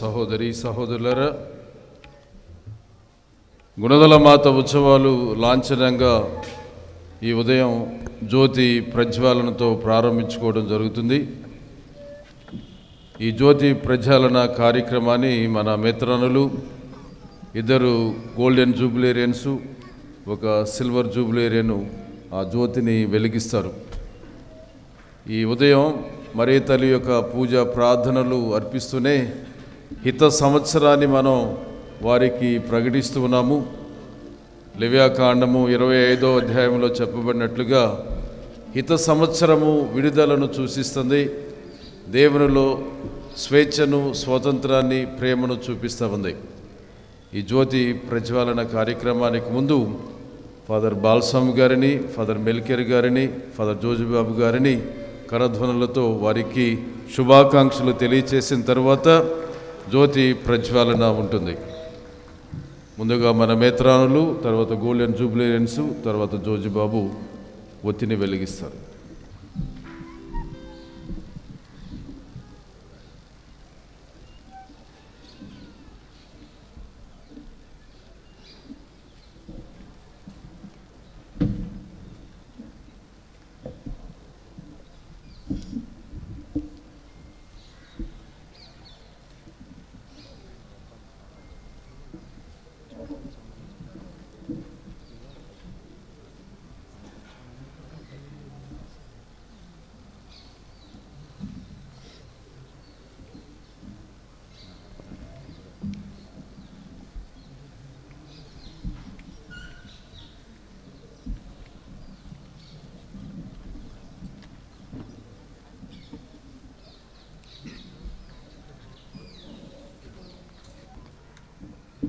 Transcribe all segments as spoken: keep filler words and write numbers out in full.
సహోదరి సహోదరులారా గుణదలమాత ఉత్సవాలు లాంఛనంగా ఈ ఉదయం జ్యోతి ప్రజ్వాలనతో ప్రారంభించుకోవడం జరుగుతుంది। ఈ జ్యోతి ప్రజ్వాలన కార్యక్రమాన్ని మన మిత్రనులు ఇద్దరు గోల్డెన్ జూబిలేరియన్స్ ఒక సిల్వర్ జూబిలేరియన్ ఆ జ్యోతిని వెలిగిస్తారు। ఈ ఉదయం మరే తల్లి యొక్క పూజ ప్రార్థనలు అర్పిస్తూనే हित సంవత్సరాన్ని మనం వారికి ప్రకటిస్తున్నాము। లేవ్యాకాండము ఇరవై ఐదవ అధ్యాయంలో చెప్పబడినట్లుగా హిత సంవత్సరము విడుదలను సూచిస్తుంది, దేవునిలో స్వేచ్ఛను స్వాతంత్రాన్ని ప్రేమను చూపిస్తుంది। ఈ జ్యోతి ప్రజ్వాలన కార్యక్రమానికి ముందు ఫాదర్ బాల్సామ్ గారిని ఫాదర్ మెల్కేర్ గారిని ఫాదర్ జోజుబాబు గారిని కరధ్వనులతో వారికి శుభాకాంక్షలు తెలియజేసిన తర్వాత జ్యోతి ప్రజ్వాలన ఉంటుంది। ముందుగా మన మేత్రానులు తర్వాత గోల్డెన్ జూబిలేరియన్స్ తర్వాత జోజుబాబు ఒత్తిని వెలిగిస్తారు।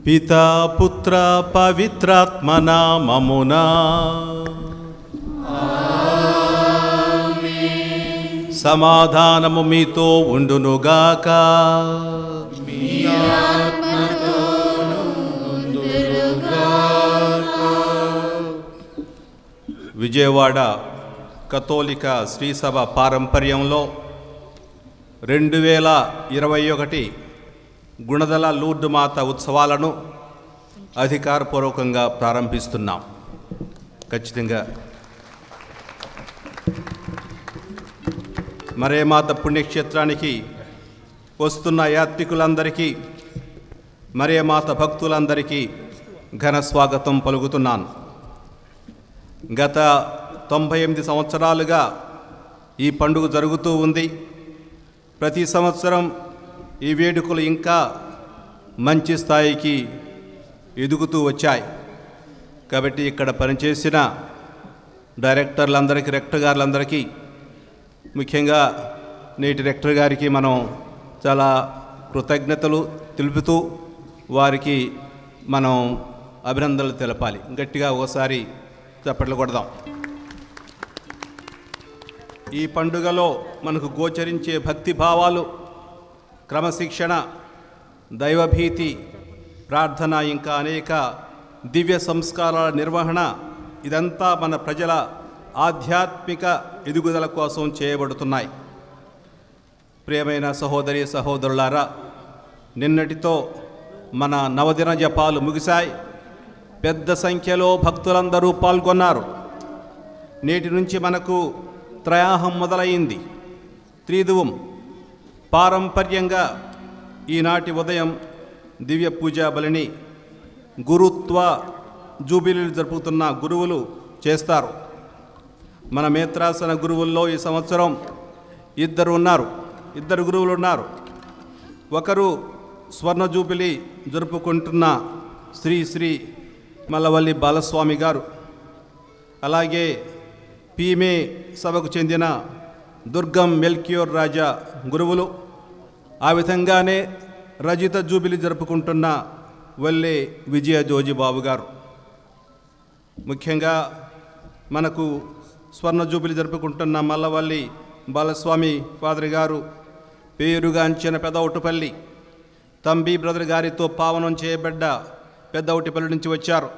पिता पुत्र पवित्रात्मना ममुना समाधानमु मीतो उंडुनुगाक विजयवाड़ कथोलिक श्रीसभ पारंपर्यंलो రెండు వేల ఇరవై ఒకటి గుణదల లూర్డ్ మాత ఉత్సవాలను అధికారపూర్వకంగా ప్రారంభిస్తున్నాం. ఖచ్చితంగా మరేమాత పుణ్యక్షేత్రానికి వస్తున్న యాత్రికులందరికీ మరేమాత భక్తులందరికీ ఘన స్వాగతం పలుకుతున్నాను. గత తొంభై ఎనిమిది సంవత్సరాలుగా ఈ పండుగ జరుగుతూ ఉంది. ప్రతి సంవత్సరం ఈ వేడుకలు ఇంకా మంచి స్థాయికి ఎదుగుతూ వచ్చాయి. కాబట్టి ఇక్కడ పనిచేసిన డైరెక్టర్లందరికీ రెక్టర్ గారులందరికీ ముఖ్యంగా నేటి రెక్టర్ గారికి మనం చాలా కృతజ్ఞతలు తెలుపుతూ వారికి మనం అభినందనలు తెలపాలి. గట్టిగా ఒకసారి చప్పట్లు కొడదాం. ఈ పండుగలో మనకు గోచరించే భక్తి భావాలు, క్రమశిక్షణ, దైవభీతి, ప్రార్థన, ఇంకా అనేక దివ్య సంస్కారాల నిర్వహణ ఇదంతా మన ప్రజల ఆధ్యాత్మిక ఎదుగుదల కోసం చేయబడుతున్నాయి. ప్రియమైన సహోదరి సహోదరులారా, నిన్నటితో మన నవదిన జపాలు ముగిశాయి. పెద్ద సంఖ్యలో భక్తులందరూ పాల్గొన్నారు. నేటి నుంచి మనకు త్రయాహం మొదలైంది. త్రిదువం పారంపర్యంగా ఈనాటి ఉదయం దివ్య పూజా బలిని గురుత్వ జూబిలీలు జరుపుతున్న గురువులు చేస్తారు. మన మేత్రాసన గురువుల్లో ఈ సంవత్సరం ఇద్దరు ఉన్నారు ఇద్దరు గురువులు ఉన్నారు. ఒకరు స్వర్ణ జూబిలీ జరుపుకుంటున్న శ్రీ శ్రీ మల్లవల్లి బాలస్వామి గారు, అలాగే పీమే సభకు చెందిన దుర్గం మెల్కియోర్ రాజా గురువులు. ఆ విధంగానే రజిత జూబిలి జరుపుకుంటున్న వల్లే విజయ జోజిబాబు గారు. ముఖ్యంగా మనకు స్వర్ణ జూబిలి జరుపుకుంటున్న మల్లవల్లి బాలస్వామి ఫాదర్ గారు పేరుగాంచిన పెదవుటిపల్లి తంబి బ్రదర్ గారితో పావనం చేయబడ్డ పెద్దవుటిపల్లి నుంచి వచ్చారు.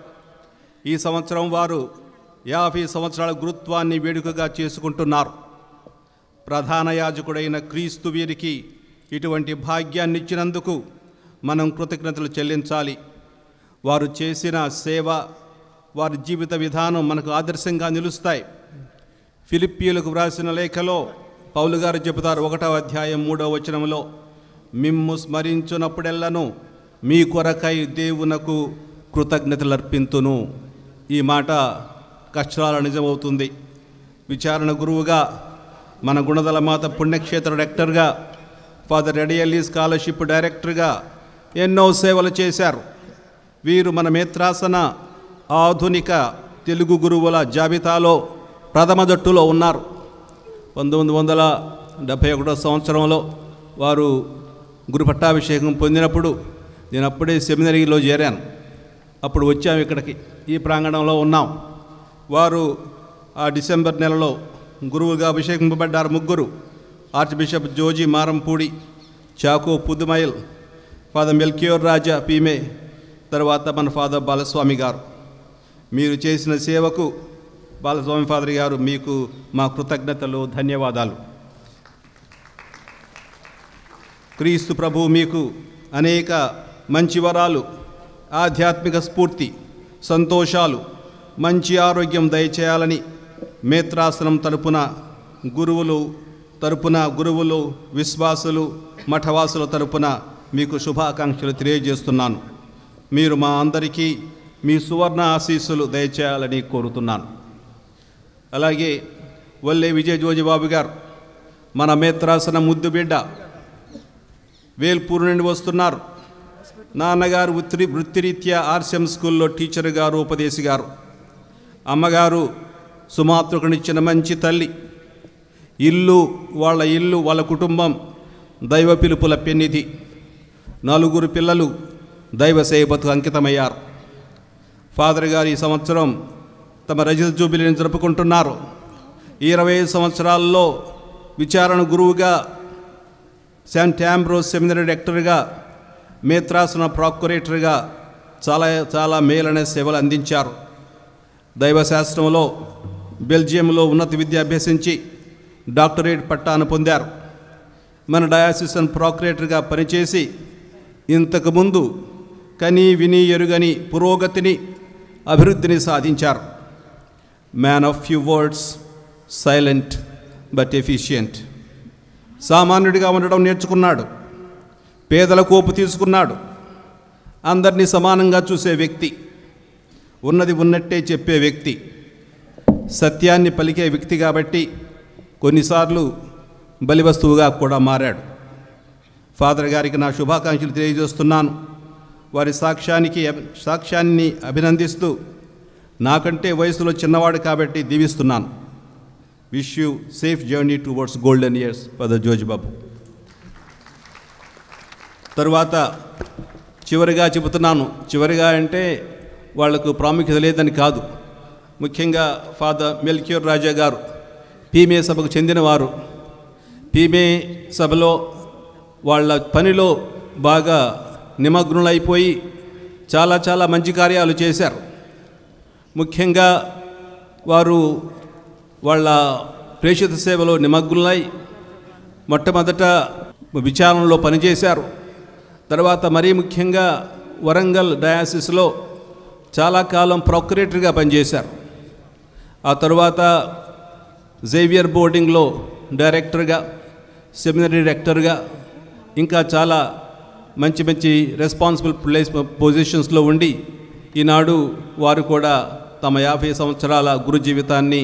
ఈ సంవత్సరం వారు యాభై సంవత్సరాల గురుత్వాన్ని వేడుకగా చేసుకుంటున్నారు. ప్రధాన యాజకుడైన క్రీస్తు వీరికి ఇటువంటి భాగ్యాన్ని ఇచ్చినందుకు మనం కృతజ్ఞతలు చెల్లించాలి. వారు చేసిన సేవ, వారి జీవిత విధానం మనకు ఆదర్శంగా నిలుస్తాయి. ఫిలిప్పీయులకు వ్రాసిన లేఖలో పౌలు గారు చెబుతారు, ఒకటవ అధ్యాయం మూడవ వచనంలో, మిమ్ము స్మరించునప్పుడెల్లను మీ కొరకై దేవునకు కృతజ్ఞతలు అర్పింతును. ఈ మాట కష్టాల నిజమవుతుంది. విచారణ గురువుగా మన గుణదలమాత పుణ్యక్షేత్ర డైరెక్టర్గా, ఫాదర్ రెడియల్లీ స్కాలర్షిప్ డైరెక్టర్గా ఎన్నో సేవలు చేశారు. వీరు మన మేత్రాసన ఆధునిక తెలుగు గురువుల జాబితాలో ప్రథమ జట్టులో ఉన్నారు. పంతొమ్మిది వందల డెబ్భై ఒకటో సంవత్సరంలో వారు గురు పట్టాభిషేకం పొందినప్పుడు నేను అప్పుడే సెమినరీలో చేరాను. అప్పుడు వచ్చాము, ఇక్కడికి ఈ ప్రాంగణంలో ఉన్నాం. వారు ఆ డిసెంబర్ నెలలో గురువుగా అభిషేకింపబడ్డారు. ముగ్గురు archbishop Joji Marampudi, Chacko Pudumail, father Melchior Raja పీమే, తర్వాత మన ఫాదర్ బాలస్వామి గారు. మీరు చేసిన సేవకు బాలస్వామి ఫాదర్ గారు మీకు మా కృతజ్ఞతలు, ధన్యవాదాలు. క్రీస్తు ప్రభు మీకు అనేక మంచి వరాలు, ఆధ్యాత్మిక స్ఫూర్తి, సంతోషాలు, మంచి ఆరోగ్యం దయచేయాలని మేత్రాసనం తరపున గురువులు తరపున గురువులు విశ్వాసులు మఠవాసుల తరపున మీకు శుభాకాంక్షలు తెలియజేస్తున్నాను. మీరు మా అందరికీ మీ సువర్ణ ఆశీస్సులు దయచేయాలని కోరుతున్నాను. అలాగే వల్లే విజయ జోజిబాబు గారు మన మేత్రాసన ముద్దు బిడ్డ, వేల్పూరు నుండి వస్తున్నారు. నాన్నగారు వృత్తి వృత్తిరీత్యా ఆర్సిఎం స్కూల్లో టీచర్ గారు, ఉపదేశి గారు. అమ్మగారు సుమాతృకునిచ్చిన మంచి తల్లి. ఇల్లు, వాళ్ళ ఇల్లు, వాళ్ళ కుటుంబం దైవ పిలుపుల పెన్నిధి. నలుగురు పిల్లలు, దైవసేవకు అంకితమయ్యారు. ఫాదర్ గారు ఈ సంవత్సరం తమ రజత జూబిలీని జరుపుకుంటున్నారు. ఇరవై ఐదు సంవత్సరాల్లో విచారణ గురువుగా, సెయింట్ ఆంబ్రోస్ సెమినరీ డైరెక్టర్గా, మేత్రాసన ప్రాక్యురేటర్గా చాలా చాలా మేలనే సేవలు అందించారు. దైవశాస్త్రంలో బెల్జియంలో ఉన్నత విద్య అభ్యసించి డాక్టరేట్ పట్టాను పొందారు. మన డయాసిసన్ ప్రాక్యురేటర్గా పనిచేసి ఇంతకుముందు కని విని ఎరుగని పురోగతిని అభివృద్ధిని సాధించారు. Man of few words, silent but efficient. సామాన్యుడిగా ఉండడం నేర్చుకున్నాడు. పేదల కోపు తీసుకున్నాడు. అందరినీ సమానంగా చూసే వ్యక్తి. ఉన్నది ఉన్నట్టే చెప్పే వ్యక్తి. సత్యాన్ని పలికే వ్యక్తి కాబట్టి కొన్నిసార్లు బలివస్తువుగా కూడా మారాడు. ఫాదర్ గారికి నా శుభాకాంక్షలు తెలియజేస్తున్నాను. వారి సాక్ష్యానికి సాక్ష్యాన్ని అభినందిస్తూ నాకంటే వయసులో చిన్నవాడు కాబట్టి దీవిస్తున్నాను. Wish you safe journey towards golden years. Father Jojibabu. తరువాత చివరిగా చెబుతున్నాను. చివరిగా అంటే వాళ్లకు ప్రాముఖ్యత లేదని కాదు. ముఖ్యంగా ఫాదర్ మెల్కియోర్ రాజా గారు పీమే సభకు చెందినవారు. పీమే సభలో వాళ్ళ పనిలో బాగా నిమగ్నులైపోయి చాలా చాలా మంచి కార్యాలు చేశారు. ముఖ్యంగా వారు వాళ్ళ ప్రేషిత సేవలో నిమగ్నులై మొట్టమొదట విచారణలో పనిచేశారు. తర్వాత మరీ ముఖ్యంగా వరంగల్ డయాసిస్లో చాలా కాలం ప్రొక్యురేటర్గా పనిచేశారు. ఆ తర్వాత జేవియర్ బోర్డింగ్లో డైరెక్టర్గా, సెమినరీ డైరెక్టర్గా, ఇంకా చాలా మంచి మంచి రెస్పాన్సిబుల్ ప్లేస్ పొజిషన్స్లో ఉండి ఈనాడు వారు కూడా తమ యాభై సంవత్సరాల గురు జీవితాన్ని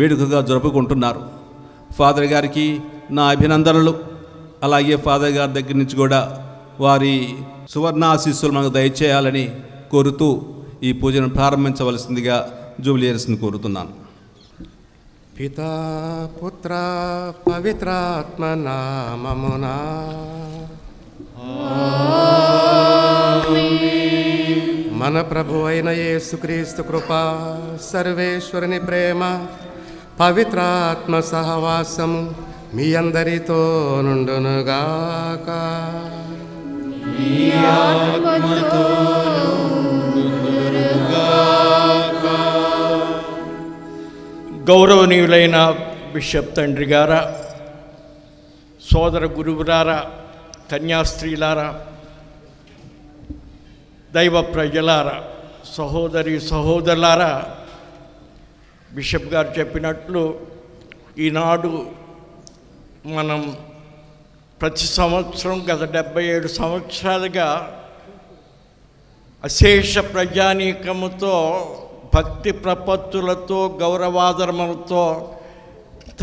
వేడుకగా జరుపుకుంటున్నారు. ఫాదర్ గారికి నా అభినందనలు. అలాగే ఫాదర్ గారి దగ్గర నుంచి కూడా వారి సువర్ణ ఆశీస్సులు మనకు దయచేయాలని కోరుతూ ఈ పూజను ప్రారంభించవలసిందిగా జూబిలీయర్స్ని కోరుతున్నాను. పితా పుత్ర పవిత్రాత్మ నామమున ఆమేన్. మన ప్రభు అయిన యేసుక్రీస్తు కృప, సర్వేశ్వరుని ప్రేమ, పవిత్రాత్మ సహవాసము మీ అందరితో నుండునుగాక. మీ ఆత్మతో నుండునుగాక. గౌరవనీయులైన బిషప్ తండ్రి గారా, సోదర గురువులారా, కన్యాస్త్రీలారా, దైవ ప్రజలారా, సహోదరి సహోదరులారా, బిషప్ గారు చెప్పినట్లు ఈనాడు మనం ప్రతి సంవత్సరం గత డెబ్బై ఏడు సంవత్సరాలుగా అశేష ప్రజానీకముతో, భక్తి ప్రపత్తులతో, గౌరవాదరములతో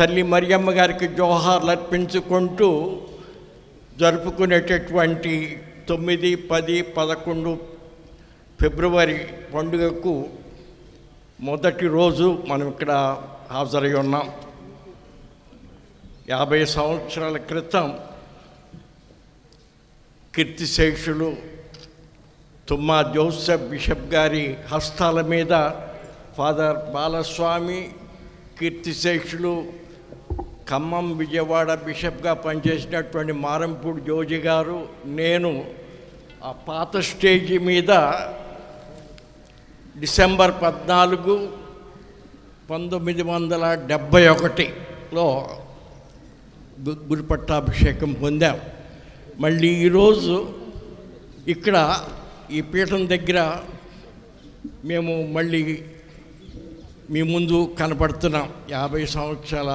తల్లి మరియమ్మ గారికి జోహార్లు అర్పించుకుంటూ జరుపుకునేటటువంటి తొమ్మిది పది పదకొండు ఫిబ్రవరి పండుగకు మొదటి రోజు మనం ఇక్కడ హాజరై ఉన్నాం. యాభై సంవత్సరాల క్రితం కీర్తిశేషులు తుమ్మా జోసెఫ్ బిషప్ గారి హస్తాల మీద ఫాదర్ బాలస్వామి, కీర్తిశేషులు ఖమ్మం విజయవాడ బిషప్గా పనిచేసినటువంటి మారంపూడి జోజి గారు, నేను ఆ పాత స్టేజి మీద డిసెంబర్ పద్నాలుగు పంతొమ్మిది వందల డెబ్భై ఒకటిలో గురుపట్టాభిషేకం పొందాం. మళ్ళీ ఈరోజు ఇక్కడ ఈ పీఠం దగ్గర మేము మళ్ళీ మీ ముందు కనపడుతున్నాం. యాభై సంవత్సరాల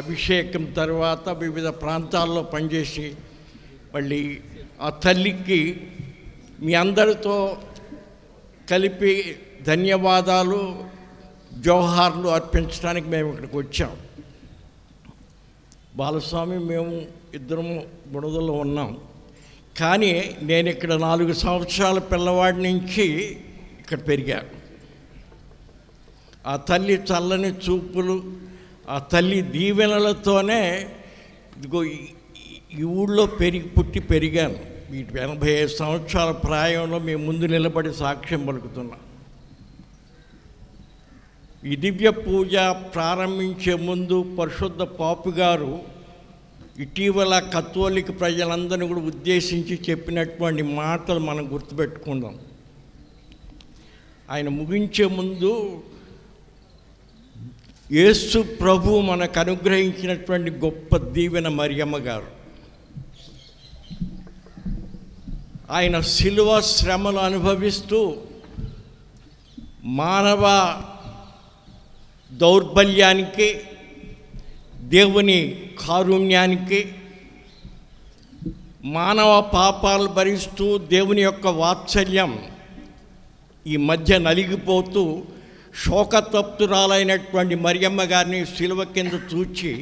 అభిషేకం తర్వాత వివిధ ప్రాంతాల్లో పనిచేసి మళ్ళీ ఆ తల్లికి మీ అందరితో కలిపి ధన్యవాదాలు, జోహార్లు అర్పించడానికి మేము ఇక్కడికి వచ్చాం. బాలస్వామి మేము ఇద్దరము బుడదలో ఉన్నాం. కానీ నేను ఇక్కడ నాలుగు సంవత్సరాల పిల్లవాడి నుంచి ఇక్కడ పెరిగాను. ఆ తల్లి చల్లని చూపులు, ఆ తల్లి దీవెనలతోనే ఇదిగో ఈ ఊళ్ళో పెరిగి పుట్టి పెరిగాను. एन भाई ऐसी संवसाल प्राय में मे मुझे निबड़ी साक्ष्य पलुना दिव्य पूज प्रारंभे मुझे परशुद्ध पापगारु ఇటీవల కథోలిక్ ప్రజలందరిని కూడా ఉద్దేశించి చెప్పినటువంటి మాటలు మనం గుర్తుపెట్టుకుందాం. ఆయన ముగించే ముందు యేసు ప్రభు మనకు అనుగ్రహించినటువంటి గొప్ప దీవెన మరియమ్మ గారు ఆయన సిలువ శ్రమలు అనుభవిస్తూ మానవ దౌర్బల్యానికి దేవుని కారుణ్యానికి మానవ పాపాలను భరిస్తూ దేవుని యొక్క వాత్సల్యం ఈ మధ్య నలిగిపోతూ శోకతప్తురాలైనటువంటి మరియమ్మ గారిని శిలువ కింద చూచి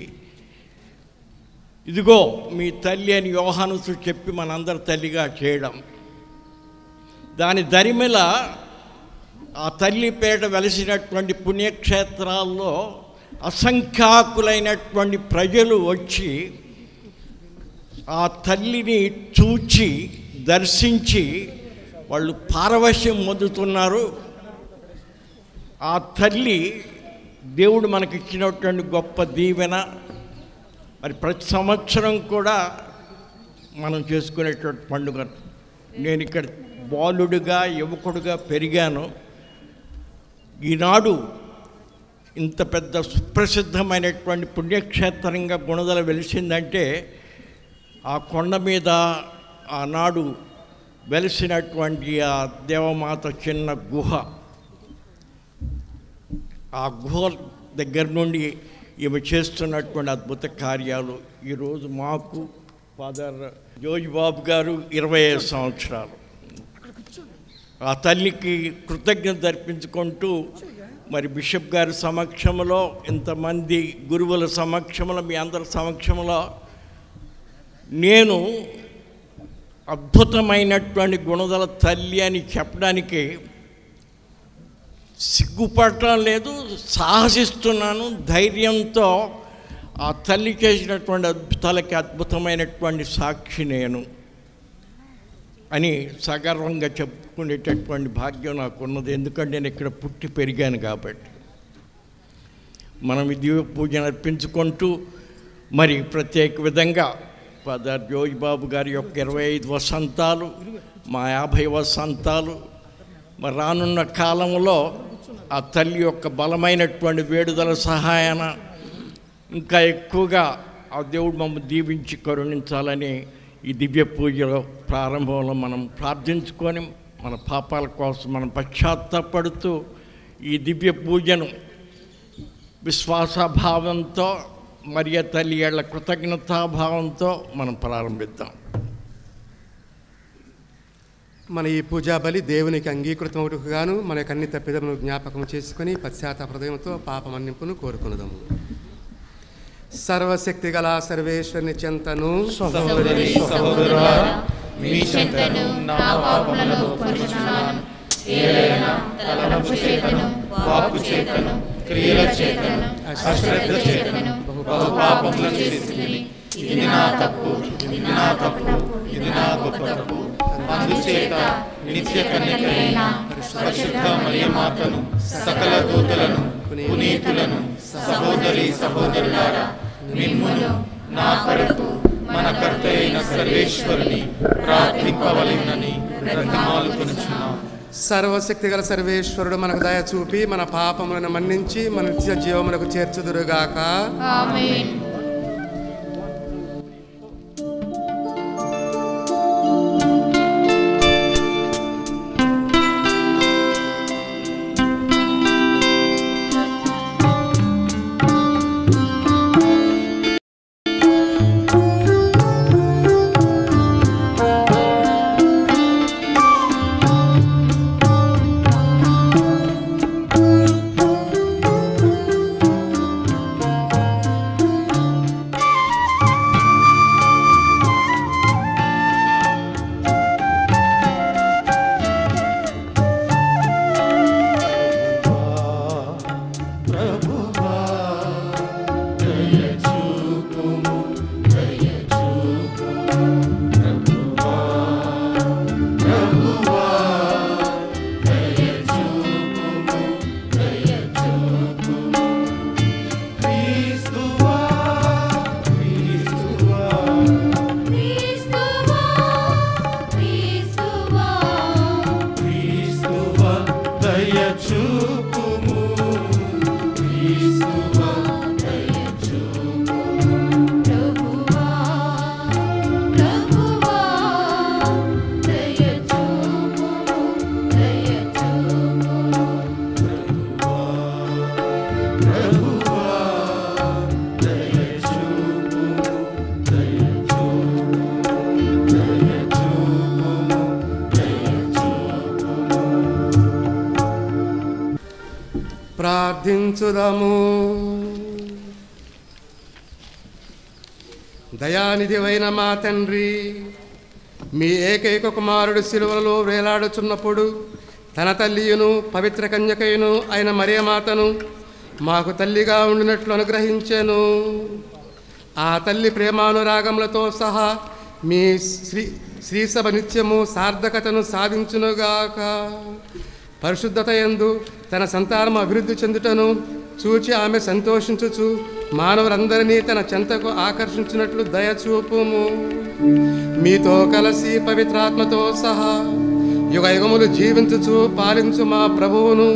ఇదిగో మీ తల్లి అని యోహాను చెప్పి మనందరి తల్లిగా చేయడం దాని దరిమేల ఆ తల్లి పేట వెలిసినటువంటి పుణ్యక్షేత్రాల్లో असंख्याकुलैनटुवंटि प्रजलु वच्ची आ तल्लिनि चूची दर्शिंची वाळ्ळु पारवश्यं मोदुतुन्नारु आ तल्लि देवुडु मनकि इच्चिनटुवंटि गोप्प दीवेन मरि प्रति संवत्सरं कूडा मनं चेसुकुनेटटु पंडुग नेनु इक्कड बालुडिगा युवकुडिगा पेरिगानु ईनाडु ఇంత పెద్ద సుప్రసిద్ధమైనటువంటి పుణ్యక్షేత్రంగా గుణదల వెలిసిందంటే ఆ కొండ మీద ఆనాడు వెలిసినటువంటి ఆ దేవమాత చిన్న గుహ ఆ గుహ దగ్గర నుండి ఈమె చేస్తున్నటువంటి అద్భుత కార్యాలు ఈరోజు మాకు ఫాదర్ జోజిబాబు గారు ఇరవై ఐదు సంవత్సరాలు ఆ తల్లికి కృతజ్ఞత అర్పించుకుంటూ మరి బిషప్ గారి సమక్షంలో ఇంతమంది గురువుల సమక్షంలో మీ అందరి సమక్షంలో నేను అద్భుతమైనటువంటి గుణదల తల్లి అని చెప్పడానికి సిగ్గుపడటం లేదు, సాహసిస్తున్నాను. ధైర్యంతో ఆ తల్లి చేసినటువంటి అద్భుతాలకి అద్భుతమైనటువంటి సాక్షి నేను అని సగర్వంగా చెప్పుకునేటటువంటి భాగ్యం నాకు ఉన్నది. ఎందుకంటే నేను ఇక్కడ పుట్టి పెరిగాను కాబట్టి మనం ఈ దివ్య పూజను అర్పించుకుంటూ మరి ప్రత్యేక విధంగా ఫాదర్ జోజిబాబు గారి యొక్క ఇరవై ఐదు వసంతాలు మా యాభై వసంతాలు మరి రానున్న కాలంలో ఆ తల్లి యొక్క బలమైనటువంటి వేడుదల సహాయాన ఇంకా ఎక్కువగా ఆ దేవుడు మమ్మల్ని దీవించి కరుణించాలని ఈ దివ్య పూజలో ప్రారంభంలో మనం ప్రార్థించుకొని మన పాపాల కోసం మనం పశ్చాత్తాపడుతూ ఈ దివ్య పూజను విశ్వాసభావంతో మరియ తల్లి ఏళ్ల కృతజ్ఞతాభావంతో మనం ప్రారంభిద్దాం. మన ఈ పూజాబలి దేవునికి అంగీకృతమవుటకుగాను మన యొక్క అన్ని తప్పిదములను జ్ఞాపకం చేసుకొని పశ్చాత్తాప హృదయంతో పాప మన్నింపును కోరుకునదము. सर्वशक्ति गला सर्वेश्वर निचंतनु सहोदरी सहोदरा मी चंतनु ना पापमलो परिचनानं एलेना तलनपुचेतनु पापुचेतनु क्रियलचेतनु अश्रद्धचेतनु बहुपापमलो चेसिनि इदि ना तप्पु इदि ना तप्पु इदि ना तप्पु అందుచేత నిత్య కన్యకైన పరిశుద్ధ మరియమాతను సకల దూతలను పునీతులను సహోదరి సహోదరులారా మిమ్మును నా కొరకు మన కర్తయైన సర్వేశ్వరుని ప్రార్థింపవలెనని ప్రతిమాలుకొనుచున్నాము. సర్వశక్తిగల సర్వేశ్వరుడు మనకు దయ చూపి మన పాపములను మన్నించి మన నిత్య జీవమునకు చేర్చుదురుగాక. ఆమేన్. ప్రార్థించుదాము. దయానిధివైన మా తండ్రి, మీ ఏకైక కుమారుడు సిలువలో వేలాడుచున్నప్పుడు తన తల్లియును పవిత్ర కన్యకయును అయిన మరియమాతను మాకు తల్లిగా ఉండినట్లు అనుగ్రహించెను. ఆ తల్లి ప్రేమానురాగములతో సహా మీ శ్రీ శ్రీసభ నిత్యము సార్థకతను సాధించునుగాక. పరిశుద్ధత యందు తన సంతానము అభివృద్ధి చెందుటను చూచి ఆమె సంతోషించుచు మానవులందరినీ తన చెంతకు ఆకర్షించినట్లు దయచూపుము. మీతో కలిసి పవిత్రాత్మతో సహా యుగయుగములు జీవించుచు పాలించు మా ప్రభువును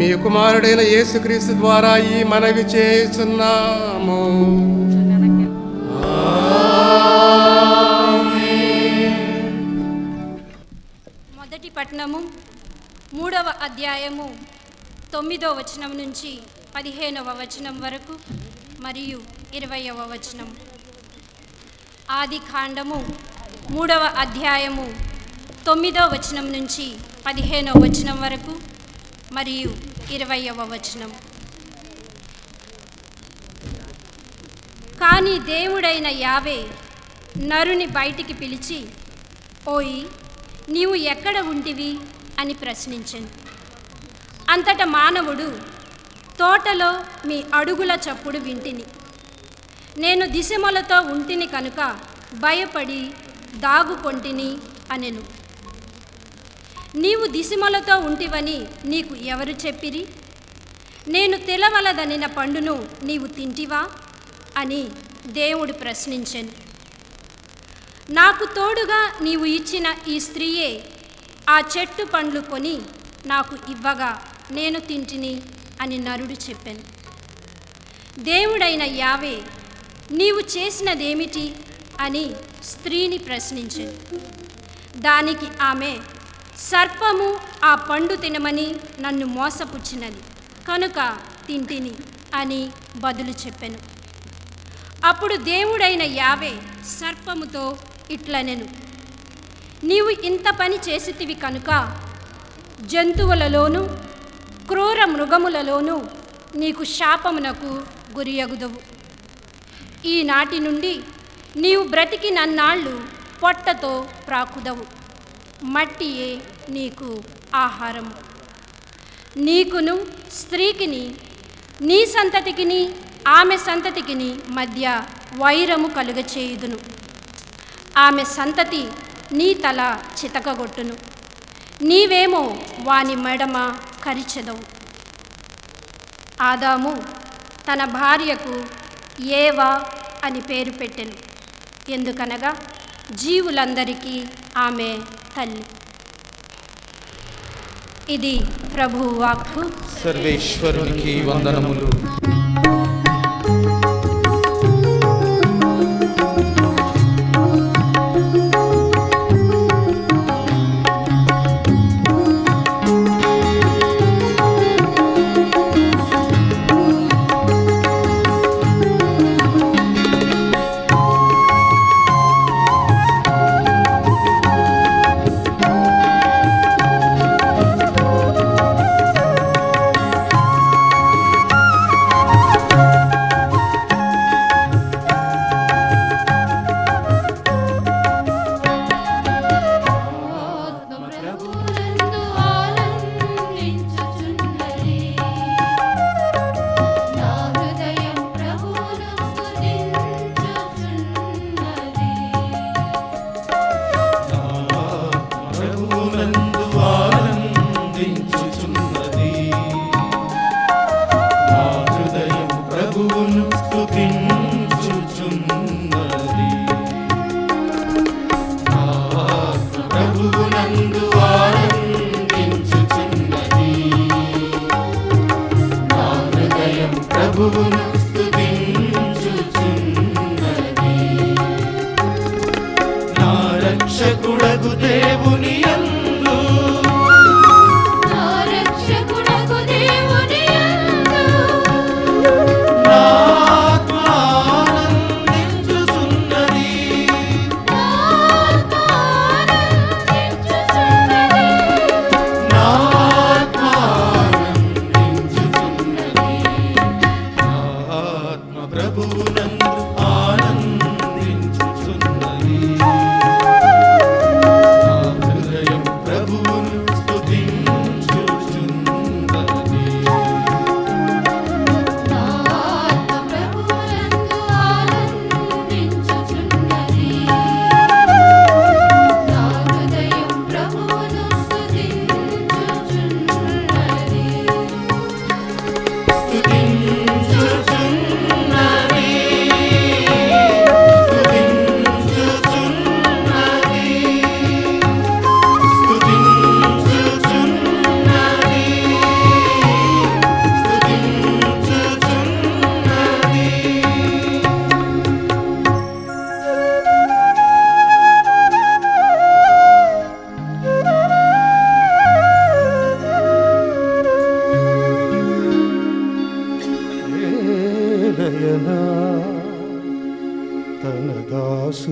మీ కుమారుడైన యేసుక్రీస్తు ద్వారా ఈ మనవి చేస్తున్నాము. మొదటి పట్టణము మూడవ అధ్యాయము తొమ్మిదవ వచనం నుంచి పదిహేనవ వచనం వరకు మరియు ఇరవయవ వచనం. ఆది కాండము మూడవ అధ్యాయము తొమ్మిదవ వచనం నుంచి పదిహేనవ వచనం వరకు మరియు ఇరవయవ వచనం. కానీ దేవుడైన యావే నరుని బయటికి పిలిచి, ఓయి, నీవు ఎక్కడ ఉంటివి అని ప్రశ్నించను. అంతటా మానవుడు, తోటలో మీ అడుగుల చప్పుడు వింటిని, నేను దిశమలతో ఉంటిని కనుక భయపడి దాగుకొంటిని అనెను. నీవు దిశమలతో ఉంటివని నీకు ఎవరు చెప్పిరి? నేను తెలవలదనిన పండును నీవు తింటివా అని దేవుడు ప్రశ్నించెను. నాకు తోడుగా నీవు ఇచ్చిన ఈ స్త్రీయే ఆ చెట్టు పండ్లు కొని నాకు ఇవ్వగా నేను తింటిని అని నరుడు చెప్పాను. దేవుడైన యావే, నీవు చేసినదేమిటి అని స్త్రీని ప్రశ్నించాను. దానికి ఆమె, సర్పము ఆ పండు తినమని నన్ను మోసపుచ్చినది కనుక తింటిని అని బదులు చెప్పాను. అప్పుడు దేవుడైన యావే సర్పముతో ఇట్లనెను, నీవు ఇంత పని చేసితివి కనుక జంతువులలోనూ క్రూర మృగములలోనూ నీకు శాపమునకు గురియగుదువు. ఈనాటి నుండి నీవు బ్రతికి నన్నాళ్ళు పొట్టతో ప్రాకుదవు, మట్టియే నీకు ఆహారము. నీకును స్త్రీకిని నీ సంతతికిని ఆమె సంతతికిని మధ్య వైరము కలుగచేయుదును. ఆమె సంతతి నీ తల చితకగొట్టును, నీవేమో వాని మెడమ కరిచెదవు. ఆదాము తన భార్యకు ఏవా అని పేరు పెట్టెను, ఎందుకనగా జీవులందరికీ ఆమె తల్లి. ఇది ప్రభువు వాక్కు. సర్వేశ్వరునికి వందనములు.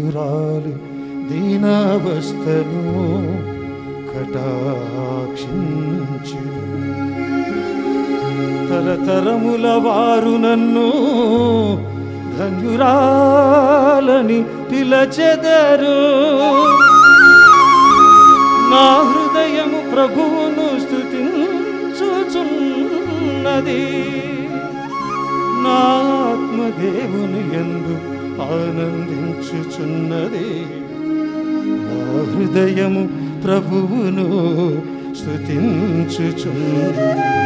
ಸುರಾಲಿ ದೀನವಸ್ತನು ಕಟಾಕ್ಷಿಂಚು ತರತರಮುಲ ವಾರು ನನ್ನು ಧನ್ಯುರಾలని పిలచెదరు నా హృదయము ప్రభువును స్తుతించుచున్నది నా ఆత్మ దేవుని యందు ఆనందించుచున్నది నా హృదయము ప్రభువును స్తుతించుచున్నది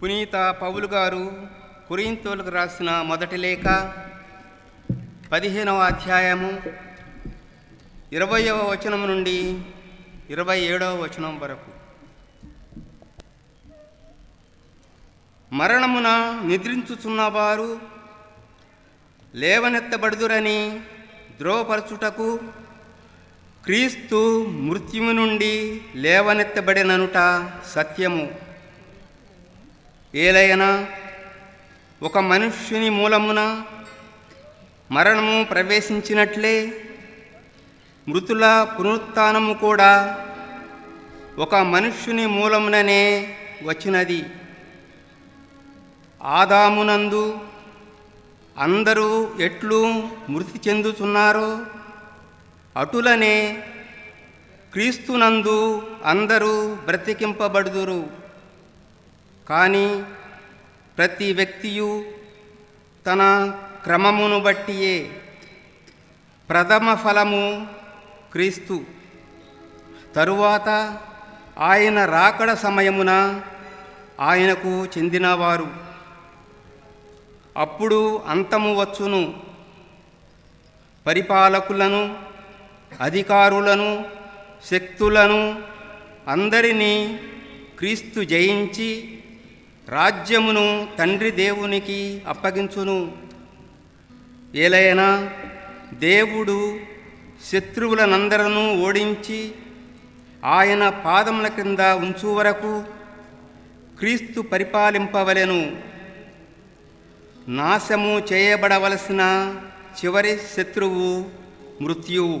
పునీత పౌలు గారు కొరింథీయులకు రాసిన మొదటి లేఖ పదిహేనవ అధ్యాయము ఇరవయవ వచనం నుండి ఇరవై ఏడవ వచనం వరకు. మరణమున నిద్రించుచున్నవారు లేవనెత్తబడుదురని ధ్రువపరచుటకు క్రీస్తు మృత్యువు నుండి లేవనెత్తబడిననుట సత్యము. ఏలైనా ఒక మనుష్యుని మూలమున మరణము ప్రవేశించినట్లే మృతుల పునరుత్థానము కూడా ఒక మనుష్యుని మూలముననే వచ్చినది. ఆదామునందు అందరూ ఎట్లు మృతి చెందుతున్నారో అటులనే క్రీస్తునందు అందరూ బ్రతికింపబడుదురు. కానీ ప్రతి వ్యక్తియు తన క్రమమును బట్టియే. ప్రథమ ఫలము క్రీస్తు, తరువాత ఆయన రాకడ సమయమున ఆయనకు చెందినవారు. అప్పుడు అంతము వచ్చును. పరిపాలకులను, అధికారులను, శక్తులను అందరినీ క్రీస్తు జయించి రాజ్యమును తండ్రి దేవునికి అప్పగించును. ఏలైనా దేవుడు శత్రువులనందరూ ఓడించి ఆయన పాదముల క్రింద ఉంచు వరకు క్రీస్తు పరిపాలింపవలెను. నాశము చేయబడవలసిన చివరి శత్రువు మృత్యువు.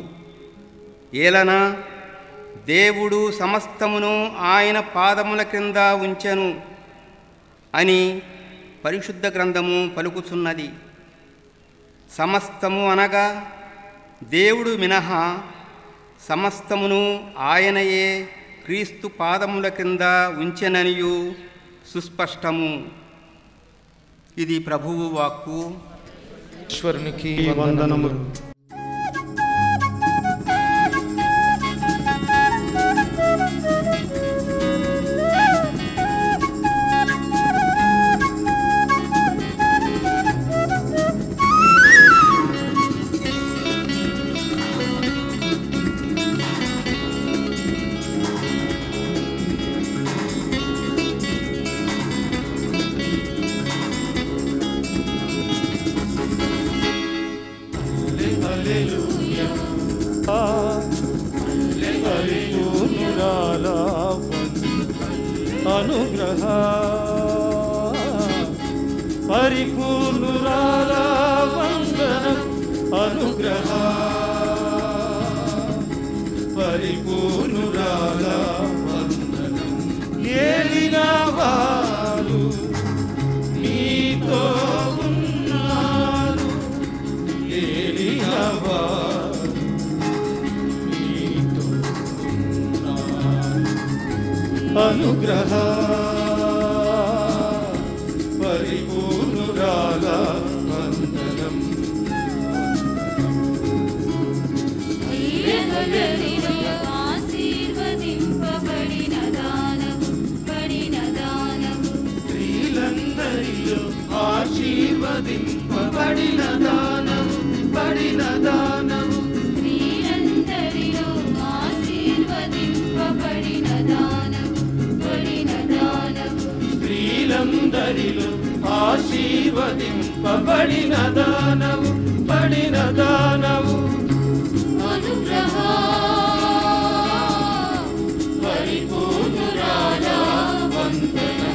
ఏలనా దేవుడు సమస్తమును ఆయన పాదముల క్రింద ఉంచెను అని పరిశుద్ధ గ్రంథము పలుకుచున్నది. సమస్తము అనగా దేవుడు మినహా సమస్తమును ఆయనయే క్రీస్తు పాదముల క్రింద ఉంచెననియు సుస్పష్టము. ఇది ప్రభువు వాక్కు. ఈశ్వరునికి వందనములు. అనుగ్రహ పరిపూర్ణురాల వందనం. అనుగ్రహ పరిపూర్ణురాల వందనం. ఏలిన వారు నీతో ఉన్నారు. ఏలిన వారు నీతో ఉన్నారు. अनुग्रह परिपूर्णुरागा वंदनम आशीर्वदिंपबडिन दानम बडिन दानम आशीर्वदिंपबडिन दानम बडिन दानम स्त्रीलंदरिलो आशीर्वदिंपबडिन दानम बडिन दानम अनुग्रह परिपूर्णुरागा वंदनम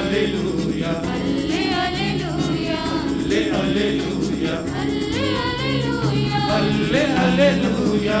Alleluia Alleluia Alleluia Alleluia Alleluia Alleluia Alleluia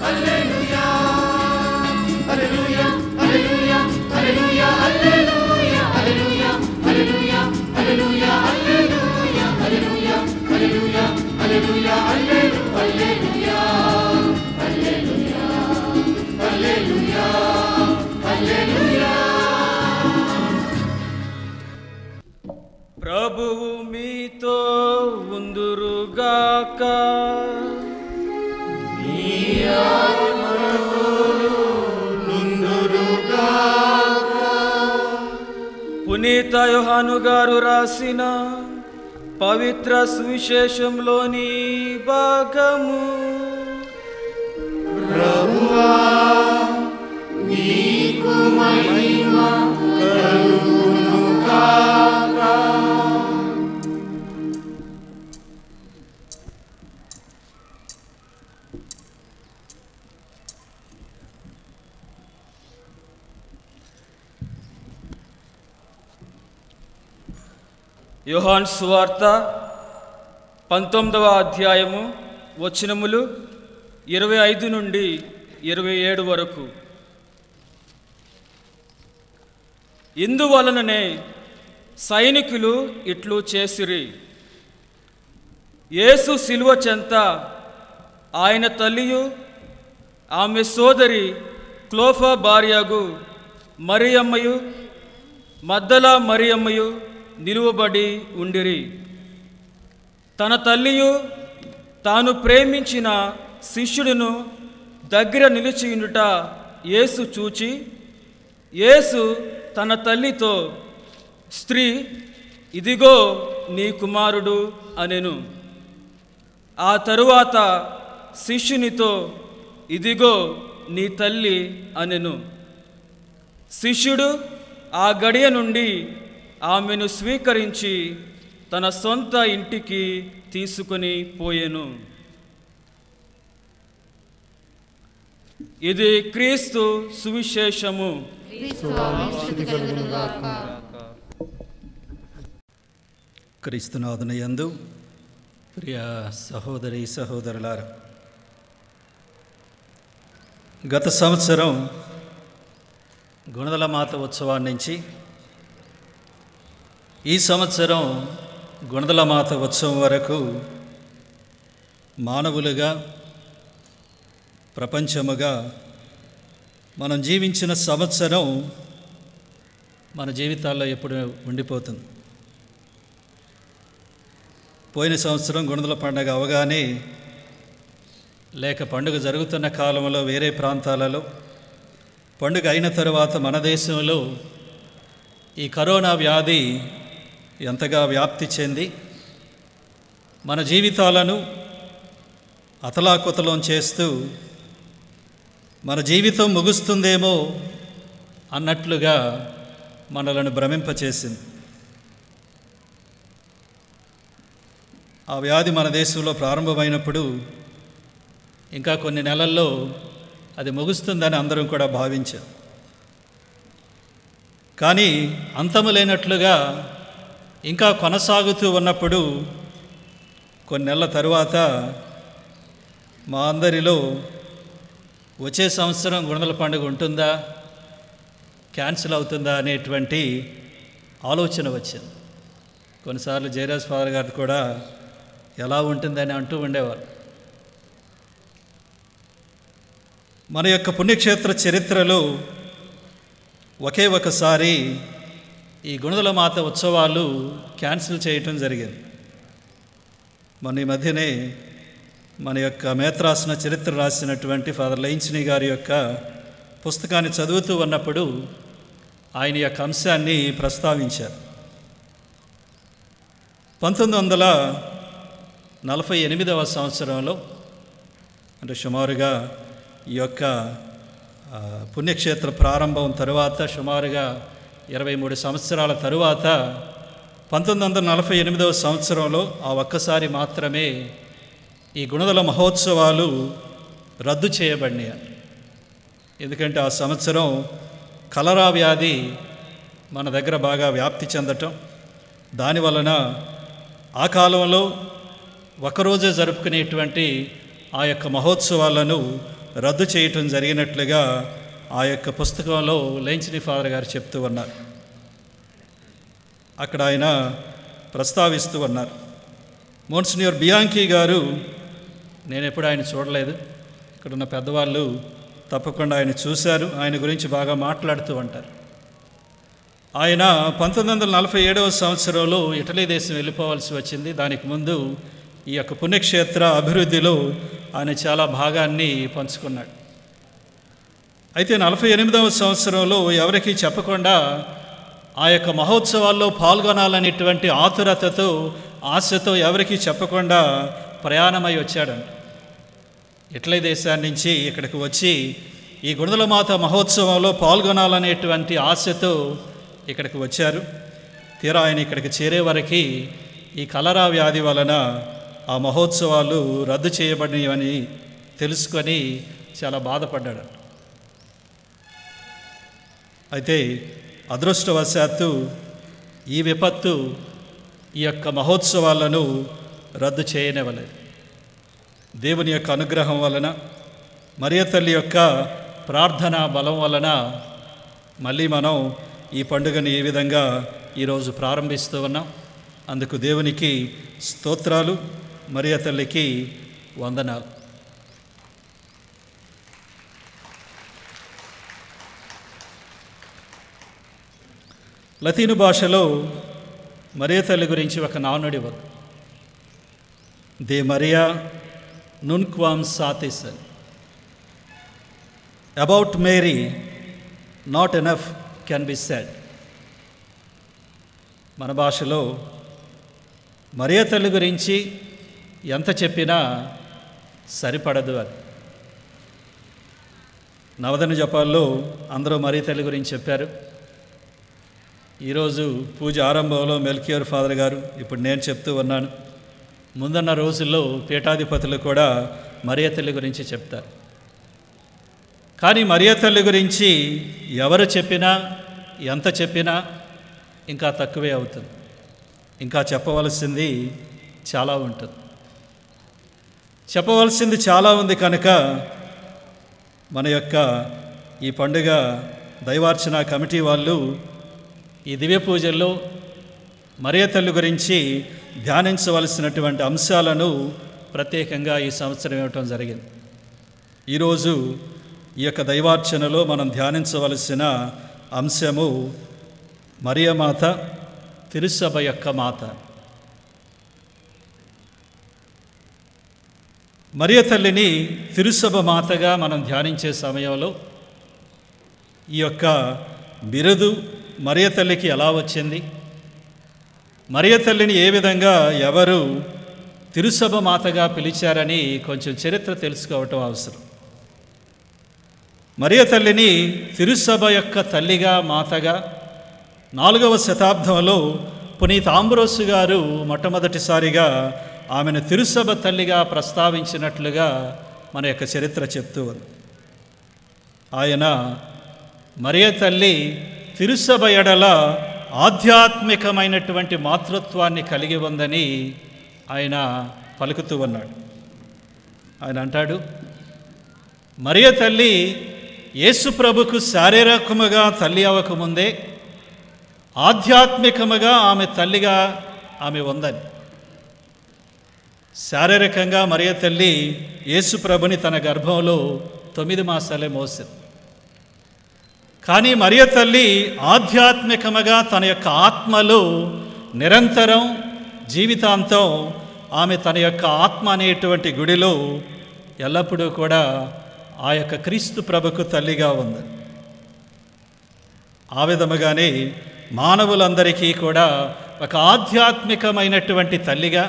Alleluia, Alleluia, Alleluia, Alleluia, Alleluia, Alleluia, Alleluia. प्रभुवु मीतो उंदुरुगाक नी आत्मनु नुंदुरुगाक पुनीत योहानु गारु रासिन पवित्र सुविशेषंलोनी भागमु प्रभुवा नीकु महिमा करुनु काका యోహాను సువార్త పంతొమ్మిదవ అధ్యాయము వచనములు ఇరవై ఐదు నుండి ఇరవై ఏడు వరకు. ఇందువలననే సైనికులు ఇట్లు చేసిరి. యేసు సిలువ చెంత ఆయన తల్లియు ఆమె సోదరి క్లోఫా భార్యగు మరియమ్మయు మగ్దలా మరియమ్మయు నిలువబడి ఉండిరి. తన తల్లియు తాను ప్రేమించిన శిష్యుడును దగ్గర నిలిచియుండుట యేసు చూచి యేసు తన తల్లితో, స్త్రీ ఇదిగో నీ కుమారుడు అనెను. ఆ తరువాత శిష్యునితో ఇదిగో నీ తల్లి అనెను. శిష్యుడు ఆ గడియ నుండి ఆమెను స్వీకరించి తన సొంత ఇంటికి తీసుకొని పోయెను. ఇది క్రీస్తు సువిశేషము. క్రీస్తునాథునియందు ప్రియ సహోదరి సహోదరులారా, గత సంవత్సరం గుణదలమాత ఉత్సవాన్ని నుంచి ఈ సంవత్సరం గుణదలమాత ఉత్సవం వరకు మానవులుగా ప్రపంచముగా మనం జీవించిన సంవత్సరం మన జీవితాల్లో ఎప్పుడు ఉండిపోతుంది. పోయిన సంవత్సరం గుణదల పండుగ అవగానే లేక పండుగ జరుగుతున్న కాలంలో వేరే ప్రాంతాలలో, పండుగ అయిన తర్వాత మన దేశంలో ఈ కరోనా వ్యాధి ఎంతగా వ్యాప్తి చెంది మన జీవితాలను అతలాకుతలం చేస్తూ మన జీవితం ముగుస్తుందేమో అన్నట్లుగా మనలను భ్రమింపచేసింది. ఆ వ్యాధి మన దేశంలో ప్రారంభమైనప్పుడు ఇంకా కొన్ని నెలల్లో అది ముగుస్తుందని అందరం కూడా భావించాం. కానీ అంతము లేనట్లుగా ఇంకా కొనసాగుతూ ఉన్నప్పుడు కొన్ని నెలల తర్వాత మా అందరిలో వచ్చే సంవత్సరం గుణదల పండుగ ఉంటుందా, క్యాన్సిల్ అవుతుందా అనేటువంటి ఆలోచన వచ్చింది. కొన్నిసార్లు జయరాజ్ ఫాదర్ గారు కూడా ఎలా ఉంటుందని అంటూ ఉండేవారు. మన యొక్క పుణ్యక్షేత్ర చరిత్రలో ఒకే ఒకసారి ఈ గుణదలమాత ఉత్సవాలు క్యాన్సిల్ చేయటం జరిగింది. మన ఈ మధ్యనే మన యొక్క మేత్రాసన చరిత్ర రాసినటువంటి ఫాదర్ లైన్స్ని గారి యొక్క పుస్తకాన్ని చదువుతూ ఉన్నప్పుడు ఆయన యొక్క అంశాన్ని ప్రస్తావించారు. పంతొమ్మిది వందల నలభై ఎనిమిదవ సంవత్సరంలో అంటే సుమారుగా ఈ యొక్క పుణ్యక్షేత్ర ప్రారంభం తరువాత సుమారుగా ఇరవై మూడు సంవత్సరాల తరువాత పంతొమ్మిది వందల నలభై ఎనిమిదవ సంవత్సరంలో ఆ ఒక్కసారి మాత్రమే ఈ గుణదల మహోత్సవాలు రద్దు చేయబడినాయి. ఎందుకంటే ఆ సంవత్సరం కలరా వ్యాధి మన దగ్గర బాగా వ్యాప్తి చెందటం, దానివలన ఆ కాలంలో ఒకరోజే జరుపుకునేటువంటి ఆ యొక్క మహోత్సవాలను రద్దు చేయటం జరిగినట్లుగా ఆ యొక్క పుస్తకంలో లెంచిని ఫాదర్ గారు చెప్తూ ఉన్నారు. అక్కడ ఆయన ప్రస్తావిస్తూ ఉన్నారు. మోన్సిన్యూర్ బియాంకీ గారు, నేను ఎప్పుడు ఆయన చూడలేదు, ఇక్కడున్న పెద్దవాళ్ళు తప్పకుండా ఆయన చూశారు, ఆయన గురించి బాగా మాట్లాడుతూ ఉంటారు. ఆయన పంతొమ్మిది వందల నలభై ఏడవ సంవత్సరంలో ఇటలీ దేశం వెళ్ళిపోవాల్సి వచ్చింది. దానికి ముందు ఈ యొక్క పుణ్యక్షేత్ర అభివృద్ధిలో ఆయన చాలా భాగాన్ని పంచుకున్నాడు. అయితే నలభై ఎనిమిదవ సంవత్సరంలో ఎవరికీ చెప్పకుండా ఆ యొక్క మహోత్సవాల్లో పాల్గొనాలనేటువంటి ఆతురతతో ఆశతో ఎవరికీ చెప్పకుండా ప్రయాణమై వచ్చాడంట. ఇటలీ దేశాన్ని నుంచి ఇక్కడికి వచ్చి ఈ గుణదలమాత మహోత్సవంలో పాల్గొనాలనేటువంటి ఆశతో ఇక్కడికి వచ్చారు. తీరా ఆయన ఇక్కడికి చేరే వరకు ఈ కలరా వ్యాధి వలన ఆ మహోత్సవాలు రద్దు చేయబడినవని తెలుసుకొని చాలా బాధపడ్డాడు. అయితే అదృష్టవశాత్తు ఈ విపత్తు ఈ యొక్క మహోత్సవాలను రద్దు చేయనివ్వలేదు. దేవుని యొక్క అనుగ్రహం వలన, మరియ తల్లి యొక్క ప్రార్థన బలం వలన మళ్ళీ మనం ఈ పండుగను ఈ విధంగా ఈరోజు ప్రారంభిస్తూ ఉన్నాం. అందుకు దేవునికి స్తోత్రాలు, మరియ తల్లికి వందనాలు. లతీను భాషలో మరియ తల్లి గురించి ఒక నానుడి ఉంది, దే మరియా నున్ క్వామ్ సాతిస్, about Mary not enough can be said. మన భాషలో మరియ తల్లి గురించి ఎంత చెప్పినా సరిపడదు అని. నవదన జపాల్లో అందరూ మరియ తల్లి గురించి చెప్పారు. ఈరోజు పూజ ఆరంభంలో మెల్కియర్ ఫాదర్ గారు, ఇప్పుడు నేను చెప్తూ ఉన్నాను, ముందున్న రోజుల్లో పీఠాధిపతులు కూడా మరియ తల్లి గురించి చెప్తారు. కానీ మరియ తల్లి గురించి ఎవరు చెప్పినా ఎంత చెప్పినా ఇంకా తక్కువే అవుతుంది, ఇంకా చెప్పవలసింది చాలా ఉంటుంది. చెప్పవలసింది చాలా ఉంది కనుక మన యొక్క ఈ పండుగ దైవార్చన కమిటీ వాళ్ళు ఈ దివ్య పూజల్లో మరియ తల్లి గురించి ధ్యానించవలసినటువంటి అంశాలను ప్రత్యేకంగా ఈ సంవత్సరం ఇవ్వటం జరిగింది. ఈరోజు ఈ యొక్క దైవార్చనలో మనం ధ్యానించవలసిన అంశము మరియమాత, తిరుసభ యొక్క మాత. మరియ తల్లిని తిరుసభ మాతగా మనం ధ్యానించే సమయంలో ఈ యొక్క బిరుదు మరియ తల్లికి ఎలా వచ్చింది, మరియ తల్లిని ఏ విధంగా ఎవరు తిరుసభ మాతగా పిలిచారని కొంచెం చరిత్ర తెలుసుకోవటం అవసరం. మరియ తల్లిని తిరుసభ యొక్క తల్లిగా, మాతగా నాలుగవ శతాబ్దంలో పునీత ఆంబ్రోసు గారు మొట్టమొదటిసారిగా ఆమెను తిరుసభ తల్లిగా ప్రస్తావించినట్లుగా మన యొక్క చరిత్ర చెప్తూ ఉంది. ఆయన మరియ తల్లి తిరుసభ ఎడల ఆధ్యాత్మికమైనటువంటి మాతృత్వాన్ని కలిగి ఉందని ఆయన పలుకుతూ ఉన్నాడు. ఆయన అంటాడు, మరియ తల్లి యేసు ప్రభుకు శారీరకముగా తల్లి అవ్వకముందే ఆధ్యాత్మికముగా ఆమె తల్లిగా ఆమె ఉందని. శారీరకంగా మరియ తల్లి యేసు ప్రభుని తన గర్భంలో తొమ్మిది మాసాలే మోసింది. కానీ మరియ తల్లి ఆధ్యాత్మికముగా తన యొక్క ఆత్మలో నిరంతరం జీవితాంతం ఆమె తన యొక్క ఆత్మ అనేటువంటి గుడిలో ఎల్లప్పుడూ కూడా ఆ యొక్క క్రీస్తు ప్రభుకు తల్లిగా ఉంది. ఆ విధముగానే మానవులందరికీ కూడా ఒక ఆధ్యాత్మికమైనటువంటి తల్లిగా,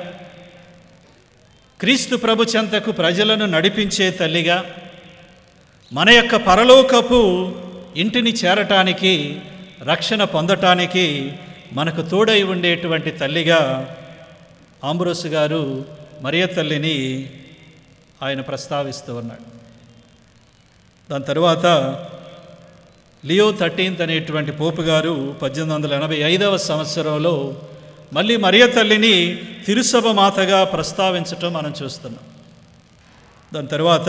క్రీస్తు ప్రభు చెంతకు ప్రజలను నడిపించే తల్లిగా, మన యొక్క పరలోకపు ఇంటిని చేరటానికి, రక్షణ పొందటానికి మనకు తోడై ఉండేటువంటి తల్లిగా ఆంబ్రోస్ గారు మరియ తల్లిని ఆయన ప్రస్తావిస్తూ ఉన్నాడు. దాని తర్వాత లియో థర్టీన్త్ అనేటువంటి పోపు గారు పద్దెనిమిది వందల ఎనభై ఐదవ సంవత్సరంలో మళ్ళీ మరియ తల్లిని తిరుసభ మాతగా ప్రస్తావించటం మనం చూస్తున్నాం. దాని తర్వాత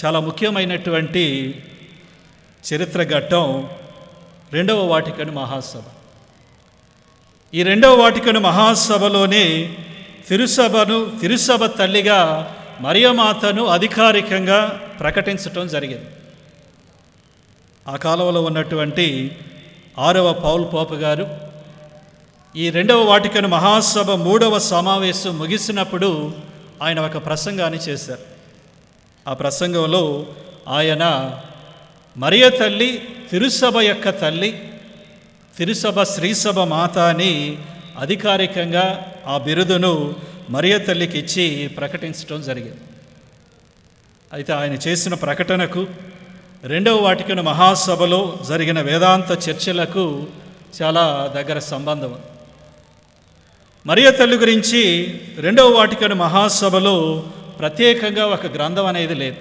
చాలా ముఖ్యమైనటువంటి చరిత్ర ఘట్టం రెండవ వాటికన్ మహాసభ. ఈ రెండవ వాటికన్ మహాసభలోనే తిరుసభను తిరుసభ తల్లిగా మరియమాతను అధికారికంగా ప్రకటించటం జరిగింది. ఆ కాలంలో ఉన్నటువంటి ఆరవ పౌల్ పోప్ గారు ఈ రెండవ వాటికన్ మహాసభ మూడవ సమావేశం ముగిసినప్పుడు ఆయన ఒక ప్రసంగాన్ని చేశారు. ఆ ప్రసంగంలో ఆయన మరియ తల్లి తిరుసభ యొక్క తల్లి, తిరుసభ శ్రీసభ మాత అని అధికారికంగా ఆ బిరుదును మరియ తల్లికి ఇచ్చి ప్రకటించడం జరిగింది. అయితే ఆయన చేసిన ప్రకటనకు, రెండవ వాటికన్ మహాసభలో జరిగిన వేదాంత చర్చలకు చాలా దగ్గర సంబంధం ఉంది. మరియ తల్లి గురించి రెండవ వాటికన్ మహాసభలో ప్రత్యేకంగా ఒక గ్రంథం అనేది లేదు.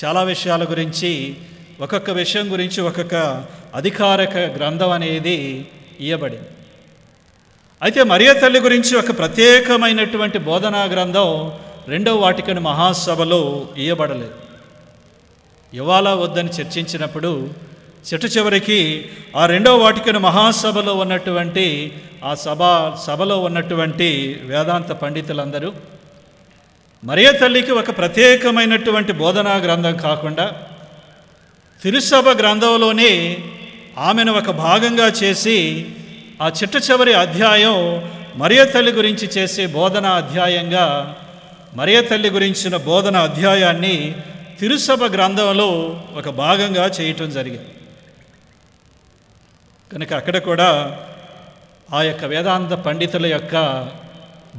చాలా విషయాల గురించి, ఒక్కొక్క విషయం గురించి ఒక్కొక్క అధికారిక గ్రంథం అనేది ఇవ్వబడింది. అయితే మరియ తల్లి గురించి ఒక ప్రత్యేకమైనటువంటి బోధనా గ్రంథం రెండవ వాటికన్ మహాసభలో ఇవ్వబడలేదు. ఇవాళ వద్దని చర్చించినప్పుడు చెట్టు చివరికి ఆ రెండవ వాటికన్ మహాసభలో ఉన్నటువంటి ఆ సభ సభలో ఉన్నటువంటి వేదాంత పండితులందరూ మరియ తల్లికి ఒక ప్రత్యేకమైనటువంటి బోధనా గ్రంథం కాకుండా తిరుసభ గ్రంథంలోనే ఆమెను ఒక భాగంగా చేసి ఆ చిట్ట చివరి అధ్యాయం మరియ తల్లి గురించి చేసే బోధన అధ్యాయంగా, మరియ తల్లి గురించిన బోధన అధ్యాయాన్ని తిరుసభ గ్రంథంలో ఒక భాగంగా చేయటం జరిగింది. కనుక అక్కడ కూడా ఆ యొక్క వేదాంత పండితుల యొక్క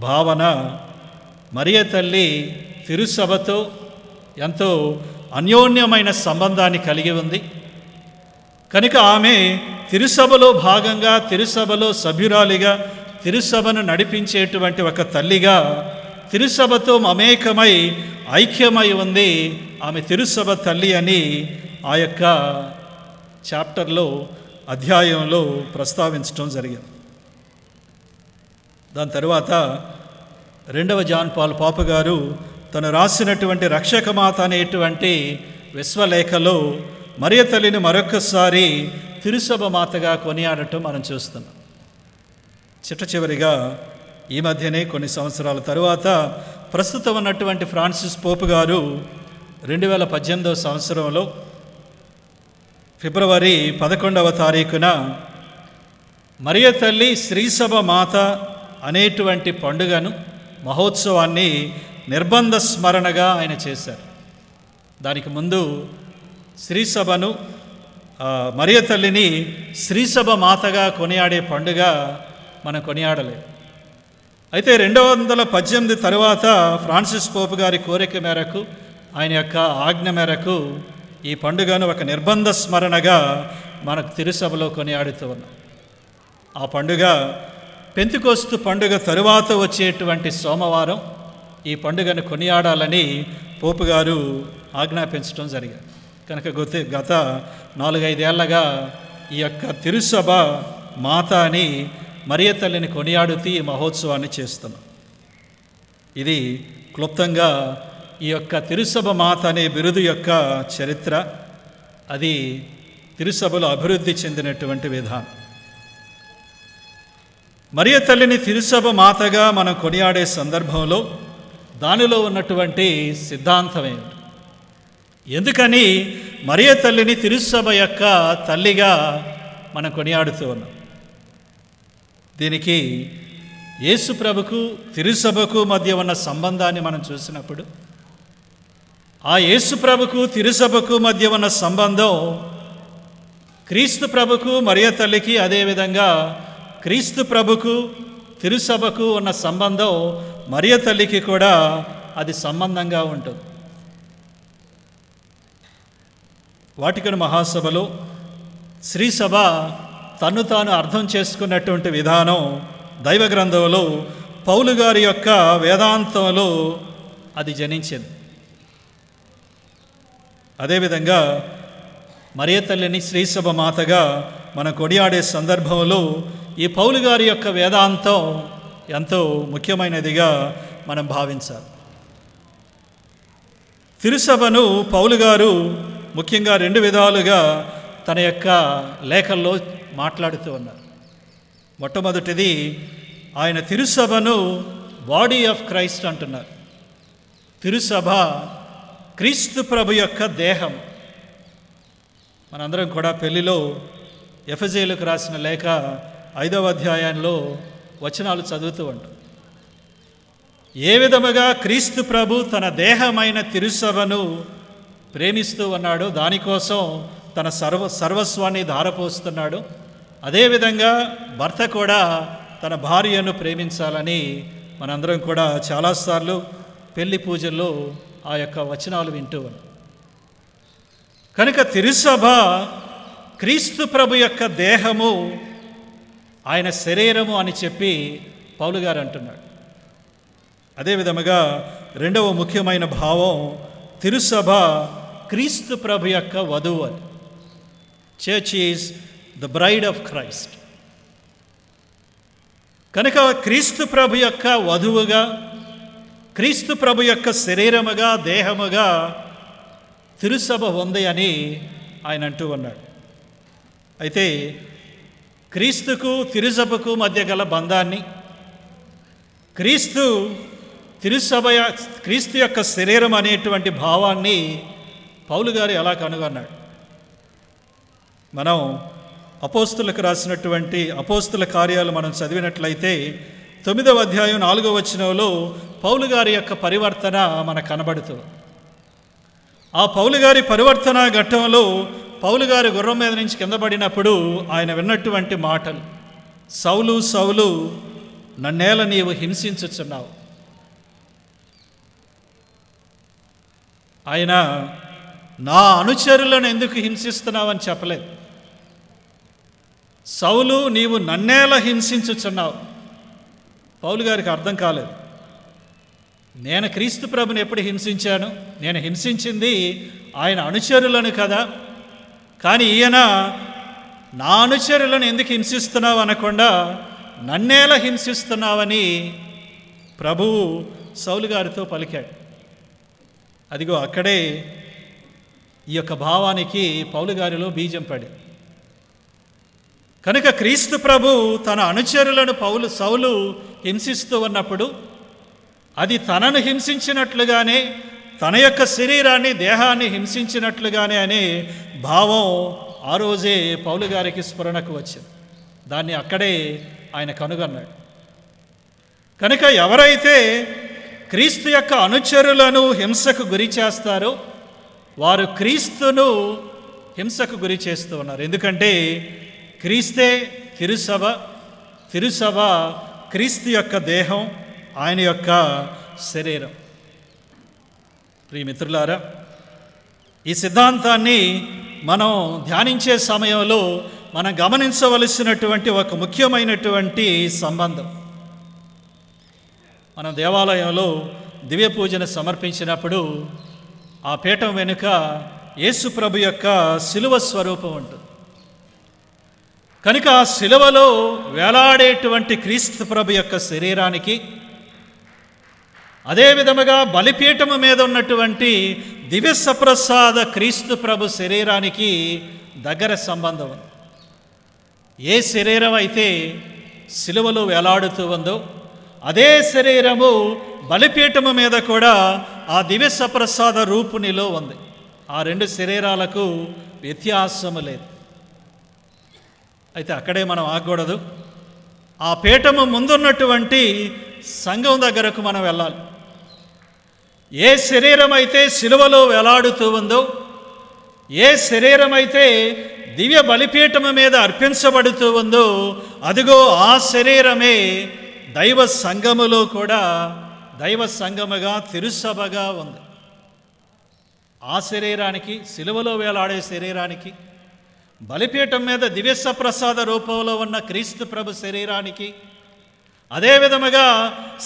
భావన మరియ తల్లి తిరుసభతో ఎంతో అన్యోన్యమైన సంబంధాన్ని కలిగి ఉంది. కనుక ఆమె తిరుసభలో భాగంగా, తిరుసభలో సభ్యురాలిగా, తిరుసభను నడిపించేటువంటి ఒక తల్లిగా, తిరుసభతో మమేకమై ఐక్యమై ఉంది. ఆమె తిరుసభ తల్లి అని ఆ యొక్క చాప్టర్లో, అధ్యాయంలో ప్రస్తావించడం జరిగింది. దాని తర్వాత రెండవ జాన్ పాల్ పాప గారు తను రాసినటువంటి రక్షకమాత అనేటువంటి విశ్వలేఖలో మరియ తల్లిని మరొకసారి తిరుసభ మాతగా కొనియాడటం మనం చూస్తున్నాం. చిట్ట చివరిగా ఈ మధ్యనే కొన్ని సంవత్సరాల తరువాత ప్రస్తుతం ఉన్నటువంటి ఫ్రాన్సిస్ పోప్ గారు రెండు వేల పద్దెనిమిదవ సంవత్సరంలో ఫిబ్రవరి పదకొండవ తారీఖున మరియ తల్లి శ్రీసభ మాత అనేటువంటి పండుగను, మహోత్సవాన్ని నిర్బంధ స్మరణగా ఆయన చేశారు. దానికి ముందు శ్రీసభను, మరియ తల్లిని శ్రీసభ మాతగా కొనియాడే పండుగ మనం కొనియాడలేదు. అయితే రెండు వందల పద్దెనిమిది తర్వాత ఫ్రాన్సిస్ పోప్ గారి కోరిక మేరకు, ఆయన యొక్క ఆజ్ఞ మేరకు ఈ పండుగను ఒక నిర్బంధ స్మరణగా మనకు తిరుసభలో కొనియాడుతూ ఉన్నాం. ఆ పండుగ పెంతెకొస్తు పండుగ తరువాత వచ్చేటువంటి సోమవారం ఈ పండుగను కొనియాడాలని పోపు గారు ఆజ్ఞాపించడం జరిగింది కనుక గత నాలుగు ఐదు ఏళ్లగా ఈ యొక్క తిరుసభ మాతాని మరియ తల్లిని కొనియాడుతూ ఈ మహోత్సవాన్ని చేస్తున్నాం ఇది క్లుప్తంగా ఈ యొక్క తిరుసభ మాత అనే బిరుదు యొక్క చరిత్ర అది తిరుసభలో అభివృద్ధి చెందినటువంటి విధానం మరియ తల్లిని తిరుసభ మాతగా మనం కొనియాడే సందర్భంలో దానిలో ఉన్నటువంటి సిద్ధాంతం ఏంటి ఎందుకని మరియ తల్లిని తిరుసభ యొక్క తల్లిగా మనం కొనియాడుతూ ఉన్నాం దీనికి యేసు ప్రభుకు తిరుసభకు మధ్య ఉన్న సంబంధాన్ని మనం చూసినప్పుడు ఆ యేసు ప్రభుకు తిరుసభకు మధ్య ఉన్న సంబంధం క్రీస్తు ప్రభుకు మరియ తల్లికి అదే విధంగా క్రీస్తు ప్రభుకు తిరుసభకు ఉన్న సంబంధం మరియ తల్లికి కూడా అది సంబంధంగా ఉంటుంది వాటికన్ మహాసభలో శ్రీసభ తను తాను అర్థం చేసుకున్నటువంటి విధానం దైవ గ్రంథంలో పౌలు గారి యొక్క వేదాంతంలో అది జనించింది అదేవిధంగా మరియ తల్లిని శ్రీసభ మాతగా మనం కొనియాడే సందర్భంలో ఈ పౌలు గారి యొక్క వేదాంతం ఎంతో ముఖ్యమైనదిగా మనం భావించాలి తిరుసభను పౌలు గారు ముఖ్యంగా రెండు విధాలుగా తన యొక్క లేఖల్లో మాట్లాడుతూ ఉన్నారు మొట్టమొదటిది ఆయన తిరుసభను బాడీ ఆఫ్ క్రైస్ట్ అంటున్నారు తిరుసభ క్రీస్తు ప్రభు యొక్క దేహం మనందరం కూడా పెళ్లిలో ఎఫెసీయులకు రాసిన లేఖ ఐదవ అధ్యాయంలో వచనాలు చదువుతూ ఉంటాం ఏ విధముగా క్రీస్తు ప్రభు తన దేహమైన తిరుసభను ప్రేమిస్తూ ఉన్నాడో దానికోసం తన సర్వ సర్వస్వాన్ని ధారపోస్తున్నాడు అదేవిధంగా భర్త కూడా తన భార్యను ప్రేమించాలని మనందరం కూడా చాలాసార్లు పెళ్లి పూజల్లో ఆ యొక్క వచనాలు వింటూ ఉన్నాం కనుక తిరుసభ క్రీస్తు ప్రభు యొక్క దేహము ఆయన శరీరము అని చెప్పి పౌలు గారు అంటున్నాడు అదేవిధముగా రెండవ ముఖ్యమైన భావం తిరుసభ క్రీస్తు ప్రభు యొక్క వధువు అని church is the bride of Christ కనుక క్రీస్తు ప్రభు యొక్క వధువుగా క్రీస్తు ప్రభు యొక్క శరీరముగా దేహముగా తిరుసభ ఉంది అని ఆయన అంటూ ఉన్నాడు అయితే క్రీస్తుకు తిరుసభకు మధ్య గల బంధాన్ని క్రీస్తు తిరుసభ క్రీస్తు యొక్క శరీరం అనేటువంటి భావాన్ని పౌలు గారు ఎలా కనుగొన్నాడు మనం అపోస్తులకు రాసినటువంటి అపోస్తుల కార్యాలు మనం చదివినట్లయితే తొమ్మిదవ అధ్యాయం నాలుగవ వచనంలో పౌలు గారి యొక్క పరివర్తన మనకు కనబడుతుంది ఆ పౌలు గారి పరివర్తన ఘట్టంలో పౌలు గారి గుర్రం మీద నుంచి కింద పడినప్పుడు ఆయన విన్నటువంటి మాటలు సౌలు సౌలు నన్నేల నీవు హింసించుచున్నావు ఆయన నా అనుచరులను ఎందుకు హింసిస్తున్నావని చెప్పలేదు సౌలు నీవు నన్నేలా హింసించుచున్నావు పౌలు గారికి అర్థం కాలేదు నేను క్రీస్తు ప్రభుని ఎప్పుడు హింసించాను నేను హింసించింది ఆయన అనుచరులను కదా కానీ ఈయన నా అనుచరులను ఎందుకు హింసిస్తున్నావు అనకుండా నన్నేలా హింసిస్తున్నావని ప్రభువు సౌలు గారితో పలికాడు అదిగో అక్కడే ఈ యొక్క భావానికి పౌలు గారిలో బీజం పడింది కనుక క్రీస్తు ప్రభు తన అనుచరులను పౌలు సౌలు హింసిస్తూ ఉన్నప్పుడు అది తనను హింసించినట్లుగానే తన యొక్క శరీరాన్ని దేహాన్ని హింసించినట్లుగానే అనే భావం ఆ రోజే పౌలు గారికి స్ఫురణకు వచ్చింది దాన్ని అక్కడే ఆయన కనుగొన్నాడు కనుక ఎవరైతే క్రీస్తు యొక్క అనుచరులను హింసకు గురి చేస్తారో వారు క్రీస్తును హింసకు గురి చేస్తూ ఉన్నారు ఎందుకంటే క్రీస్తే తిరుసభ తిరుసభ క్రీస్తు యొక్క దేహం ఆయన యొక్క శరీరం ప్రియమిత్రులారా ఈ సిద్ధాంతాన్ని మనం ధ్యానించే సమయంలో మనం గమనించవలసినటువంటి ఒక ముఖ్యమైనటువంటి సంబంధం మనం దేవాలయంలో దివ్య పూజను సమర్పించినప్పుడు ఆ పీఠం వెనుక యేసు ప్రభు యొక్క సిలువ స్వరూపం ఉంటుంది కనుక ఆ సిలువలో వేలాడేటువంటి క్రీస్తు ప్రభు యొక్క శరీరానికి అదే విధముగా బలిపీఠము మీద ఉన్నటువంటి దివ్య సప్రసాద క్రీస్తు ప్రభు శరీరానికి దగ్గర సంబంధం ఉంది ఏ శరీరం అయితే సిలువలో వేలాడుతూ ఉందో అదే శరీరము బలిపీఠము మీద కూడా ఆ దివ్య సప్రసాద రూపునిలో ఉంది ఆ రెండు శరీరాలకు వ్యత్యాసము లేదు అయితే అక్కడే మనం ఆగకూడదు ఆ పీఠము ముందున్నటువంటి సంఘం దగ్గరకు మనం వెళ్ళాలి ఏ శరీరం అయితే సిలువలో వేలాడుతూ ఉందో ఏ శరీరం అయితే దివ్య బలిపీఠము మీద అర్పించబడుతూ ఉందో అదిగో ఆ శరీరమే దైవ సంఘములో కూడా దైవ సంఘముగా తిరుసభగా ఉంది ఆ శరీరానికి సిలువలో వేలాడే శరీరానికి బలిపీఠం మీద దివ్య సప్రసాద రూపంలో ఉన్న క్రీస్తు ప్రభు శరీరానికి అదే విధముగా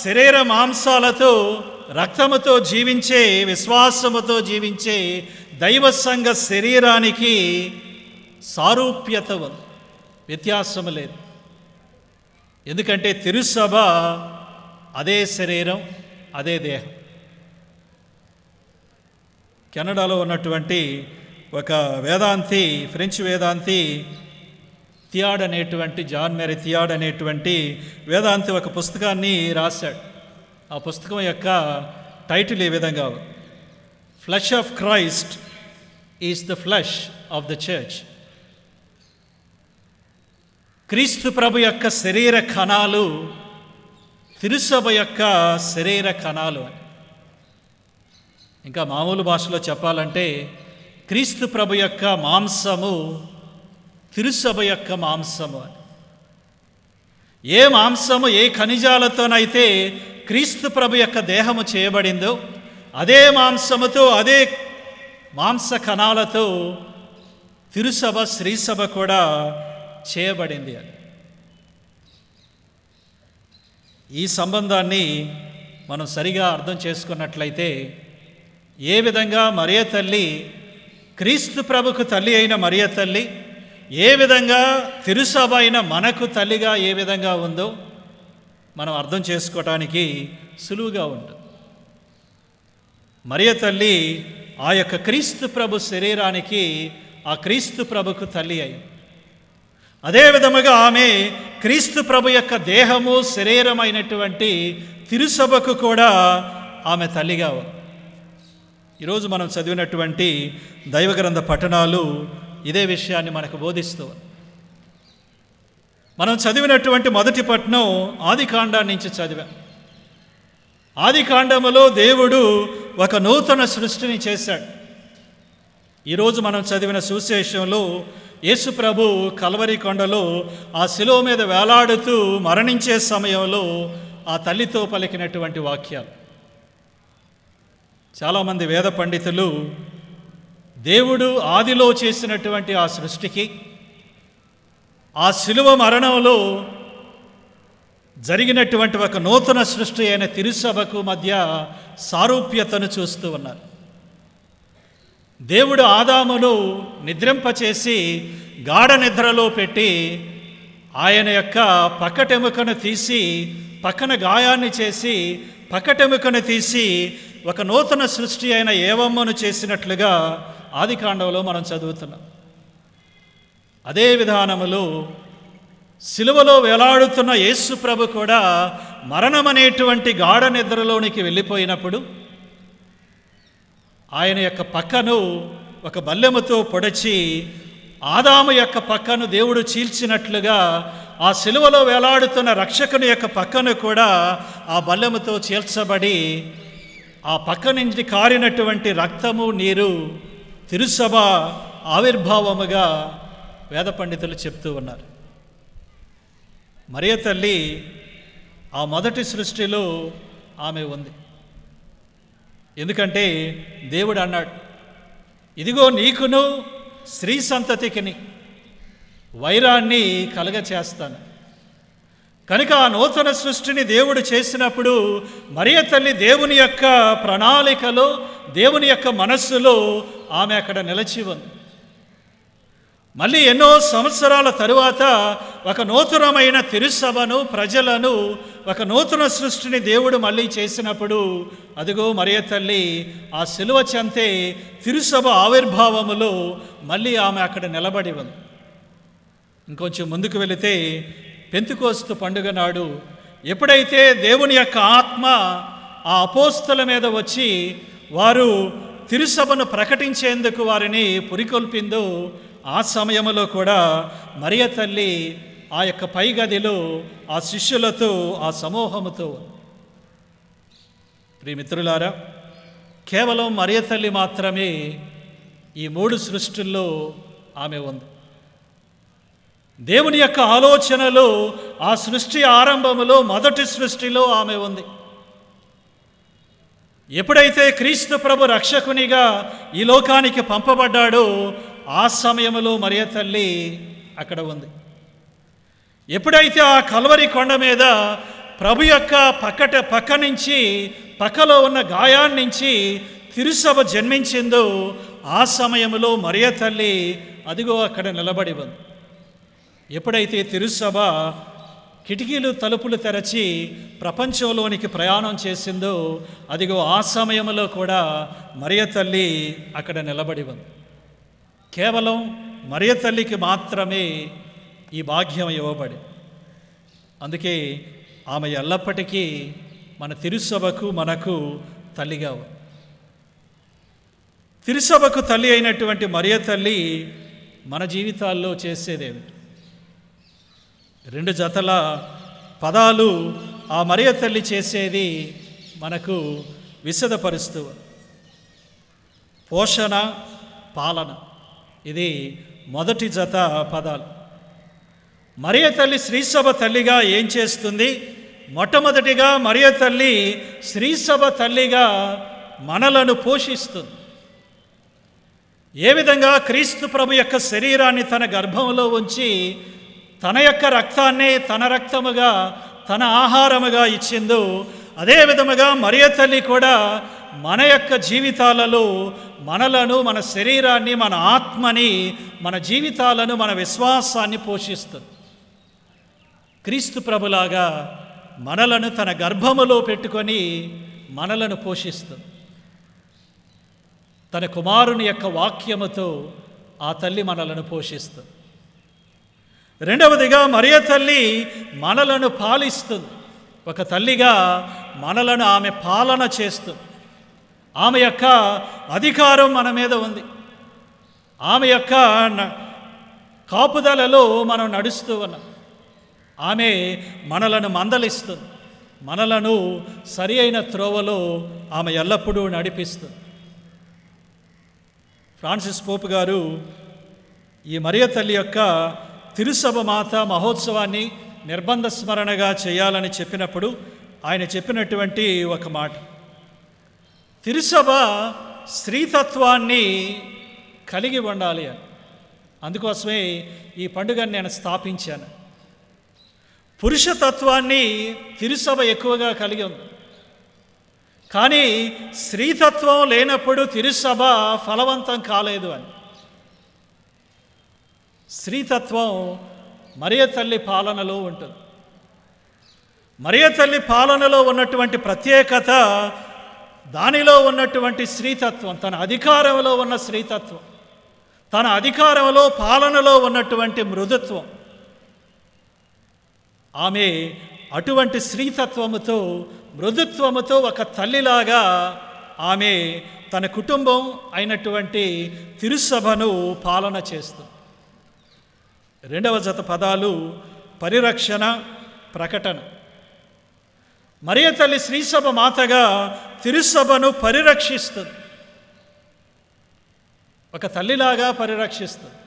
శరీర మాంసాలతో రక్తముతో జీవించే విశ్వాసముతో జీవించే దైవ సంఘ శరీరానికి సారూప్యత ఉంది వ్యత్యాసం లేదు ఎందుకంటే తిరుసభ అదే శరీరం అదే దేహం కెనడాలో ఉన్నటువంటి ఒక వేదాంతి ఫ్రెంచ్ వేదాంతి థియాడ్ అనేటువంటి జాన్ మేరీ థియాడ్ అనేటువంటి వేదాంతి ఒక పుస్తకాన్ని రాశాడు ఆ పుస్తకం యొక్క టైటిల్ ఈ విధంగా flesh of Christ is the flesh of the church క్రీస్తు ప్రభు యొక్క శరీర కణాలు తిరుసభ యొక్క శరీర కణాలు ఇంకా మామూలు భాషలో చెప్పాలంటే క్రీస్తు ప్రభు యొక్క మాంసము తిరుసభ యొక్క మాంసము ఏ మాంసము ఏ ఖనిజాలతోనైతే క్రీస్తు ప్రభు యొక్క దేహము చేయబడిందో అదే మాంసముతో అదే మాంస కణాలతో తిరుసభ శ్రీసభ కూడా చేయబడింది అని ఈ సంబంధాన్ని మనం సరిగా అర్థం చేసుకున్నట్లయితే ఏ విధంగా మరియ తల్లి క్రీస్తు ప్రభుకు తల్లి అయిన మరియ తల్లి ఏ విధంగా తిరుసభ అయిన మనకు తల్లిగా ఏ విధంగా ఉందో మనం అర్థం చేసుకోవటానికి సులువుగా ఉంటుంది మరియ తల్లి ఆ యొక్క క్రీస్తు ప్రభు శరీరానికి ఆ క్రీస్తు ప్రభుకు తల్లి అయింది అదే విధముగా ఆమె క్రీస్తు ప్రభు యొక్క దేహము శరీరమైనటువంటి తిరుసభకు కూడా ఆమె తల్లిగా ఉంది ఈరోజు మనం చదివినటువంటి దైవగ్రంథ పఠనాలు ఇదే విషయాన్ని మనకు బోధిస్తూ మనం చదివినటువంటి మొదటి పఠనం ఆదికాండాన్ని నుంచి చదివాం ఆదికాండములో దేవుడు ఒక నూతన సృష్టిని చేశాడు ఈరోజు మనం చదివిన సువిశేషంలో యేసు ప్రభు కల్వరి కొండలో ఆ శిలువ మీద వేలాడుతూ మరణించే సమయంలో ఆ తల్లితో పలికినటువంటి వాక్యాలు చాలామంది వేద పండితులు దేవుడు ఆదిలో చేసినటువంటి ఆ సృష్టికి ఆ శిలువ మరణంలో జరిగినటువంటి ఒక నూతన సృష్టి అయిన తిరుసభకు మధ్య సారూప్యతను చూస్తూ ఉన్నారు దేవుడు ఆదామును నిద్రింపచేసి గాఢ నిద్రలో పెట్టి ఆయన యొక్క పక్కటెముకను తీసి పక్కన గాయాన్ని చేసి పక్కటెముకను తీసి ఒక నూతన సృష్టి అయిన ఏవమ్మను చేసినట్లుగా ఆదికాండంలో మనం చదువుతున్నాం అదే విధానములో సిలువలో వేలాడుతున్న యేసు ప్రభు కూడా మరణమనేటువంటి గాఢ నిద్రలోనికి వెళ్ళిపోయినప్పుడు ఆయన యొక్క పక్కను ఒక బల్లెముతో పొడిచి ఆదాము యొక్క పక్కను దేవుడు చీల్చినట్లుగా ఆ సిలువలో వేలాడుతున్న రక్షకుని యొక్క పక్కను కూడా ఆ బల్లెముతో చీల్చబడి ఆ పక్క నుంచి కారినటువంటి రక్తము నీరు తిరుసభ ఆవిర్భావముగా వేద పండితులు చెప్తూ ఉన్నారు మరియ తల్లి ఆ మొదటి సృష్టిలో ఆమె ఉంది ఎందుకంటే దేవుడు అన్నాడు ఇదిగో నీకును స్త్రీ సంతతికిని వైరాన్ని కలగచేస్తాను కనుక ఆ నూతన సృష్టిని దేవుడు చేసినప్పుడు మరియ తల్లి దేవుని యొక్క ప్రణాళికలో దేవుని యొక్క మనస్సులో ఆమె అక్కడ నిలిచి ఉంది. మళ్ళీ ఎన్నో సంవత్సరాల తరువాత ఒక నూతనమైన తిరుసభను ప్రజలను ఒక నూతన సృష్టిని దేవుడు మళ్ళీ చేసినప్పుడు అదిగో మరియ తల్లి ఆ సిలువ చెంతే తిరుసభ ఆవిర్భావములో మళ్ళీ ఆమె అక్కడ నిలబడి ఉంది. ఇంకొంచెం ముందుకు వెళితే పెంతెకోస్తు పండుగ నాడు ఎప్పుడైతే దేవుని యొక్క ఆత్మ ఆ అపోస్తల మీద వచ్చి వారు తిరుసభను ప్రకటించేందుకు వారిని పురికొల్పిందో ఆ సమయంలో కూడా మరియ తల్లి ఆ యొక్క పై గదిలో ఆ శిష్యులతో ఆ సమూహముతో. ప్రియమిత్రులారా, కేవలం మరియ తల్లి మాత్రమే ఈ మూడు సృష్టిల్లో ఆమె ఉంది. దేవుని యొక్క ఆలోచనలో ఆ సృష్టి ఆరంభములో మొదటి సృష్టిలో ఆమె ఉంది. ఎప్పుడైతే క్రీస్తు ప్రభు రక్షకునిగా ఈ లోకానికి పంపబడ్డాడో ఆ సమయంలో మరియ తల్లి అక్కడ ఉంది. ఎప్పుడైతే ఆ కల్వరి కొండ మీద ప్రభు యొక్క పక్కట పక్క నుంచి పక్కలో ఉన్న గాయాన్నించి తిరుసభ జన్మించిందో ఆ సమయంలో మరియ తల్లి అదిగో అక్కడ నిలబడి ఉంది. ఎప్పుడైతే తిరుసభ కిటికీలు తలుపులు తెరచి ప్రపంచంలోనికి ప్రయాణం చేసిందో అదిగో ఆ సమయంలో కూడా మరియ తల్లి అక్కడ నిలబడి ఉంది. కేవలం మరియ తల్లికి మాత్రమే ఈ భాగ్యం ఇవ్వబడి, అందుకే ఆమె ఎల్లప్పటికీ మన తిరుసభకు మనకు తల్లిగా ఉంది. తిరుసభకు తల్లి అయినటువంటి మరియ తల్లి మన జీవితాల్లో చేసేదేమి? రెండు జతల పదాలు ఆ మరియ తల్లి చేసేది మనకు విశదపరుస్తూ. పోషణ, పాలన, ఇది మొదటి జత పదాలు. మరియ తల్లి శ్రీసభ తల్లిగా ఏం చేస్తుంది? మొట్టమొదటిగా మరియ తల్లి శ్రీసభ తల్లిగా మనలను పోషిస్తుంది. ఏ విధంగా క్రీస్తు ప్రభు యొక్క శరీరాన్ని తన గర్భంలో ఉంచి తన యొక్క రక్తాన్ని తన రక్తముగా తన ఆహారముగా ఇచ్చిందో అదే విధముగా మరియ తల్లి కూడా మన యొక్క జీవితాలలో మనలను, మన శరీరాన్ని, మన ఆత్మని, మన జీవితాలను, మన విశ్వాసాన్ని పోషిస్తుంది. క్రీస్తు ప్రభులాగా మనలను తన గర్భములో పెట్టుకొని మనలను పోషిస్తుంది. తన కుమారుని యొక్క వాక్యముతో ఆ తల్లి మనలను పోషిస్తుంది. రెండవదిగా మరియ తల్లి మనలను పాలిస్తుంది. ఒక తల్లిగా మనలను ఆమె పాలన చేస్తుంది. ఆమె యొక్క అధికారం మన మీద ఉంది. ఆమె యొక్క కాపుదలలో మనం నడుస్తూ ఉన్నాం. ఆమె మనలను మందలిస్తుంది. మనలను సరి అయిన త్రోవలో ఆమె ఎల్లప్పుడూ నడిపిస్తుంది. ఫ్రాన్సిస్ పోప్ గారు ఈ మరియ తల్లి యొక్క తిరుసభ మాత మహోత్సవాన్ని నిర్బంధ స్మరణగా చేయాలని చెప్పినప్పుడు ఆయన చెప్పినటువంటి ఒక మాట, తిరుసభ స్త్రీతత్వాన్ని కలిగి ఉండాలి అని. అందుకోసమే ఈ పండుగను నేను స్థాపించాను. పురుషతత్వాన్ని తిరుసభ ఎక్కువగా కలిగి ఉంది, కానీ స్త్రీతత్వం లేనప్పుడు తిరుసభ ఫలవంతం కాలేదు అని. స్త్రీతత్వం మరియ తల్లి పాలనలో ఉంటుంది. మరియ తల్లి పాలనలో ఉన్నటువంటి ప్రత్యేకత దానిలో ఉన్నటువంటి స్త్రీతత్వం, తన అధికారంలో ఉన్న స్త్రీతత్వం, తన అధికారంలో పాలనలో ఉన్నటువంటి మృదుత్వం. ఆమె అటువంటి స్త్రీతత్వముతో మృదుత్వముతో ఒక తల్లిలాగా ఆమె తన కుటుంబం అయినటువంటి తిరుసభను పాలన చేస్తుంది. రెండవ జత పదాలు పరిరక్షణ, ప్రకటన. మరియ తల్లి శ్రీసభ మాతగా తిరుసభను పరిరక్షిస్తుంది. ఒక తల్లిలాగా పరిరక్షిస్తుంది.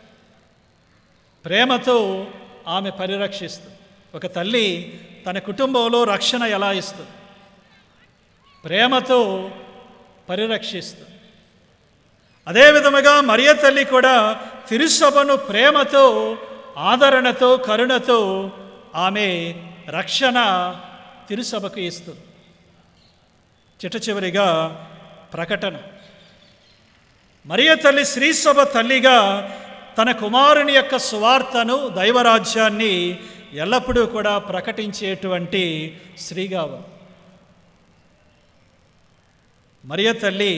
ప్రేమతో ఆమె పరిరక్షిస్తుంది. ఒక తల్లి తన కుటుంబంలో రక్షణ ఎలా ఇస్తుంది? ప్రేమతో పరిరక్షిస్తుంది. అదేవిధముగా మరియ తల్లి కూడా తిరుసభను ప్రేమతో, ఆదరణతో, కరుణతో ఆమె రక్షణ తిరుసభకు ఇస్తుంది. చిట్టచివరిగా ప్రకటన మరియ తల్లి శ్రీసభ తల్లిగా తన కుమారుని యొక్క సువార్తను దైవరాజ్యాన్ని ఎల్లప్పుడూ కూడా ప్రకటించేటువంటి స్త్రీగా మరియ తల్లి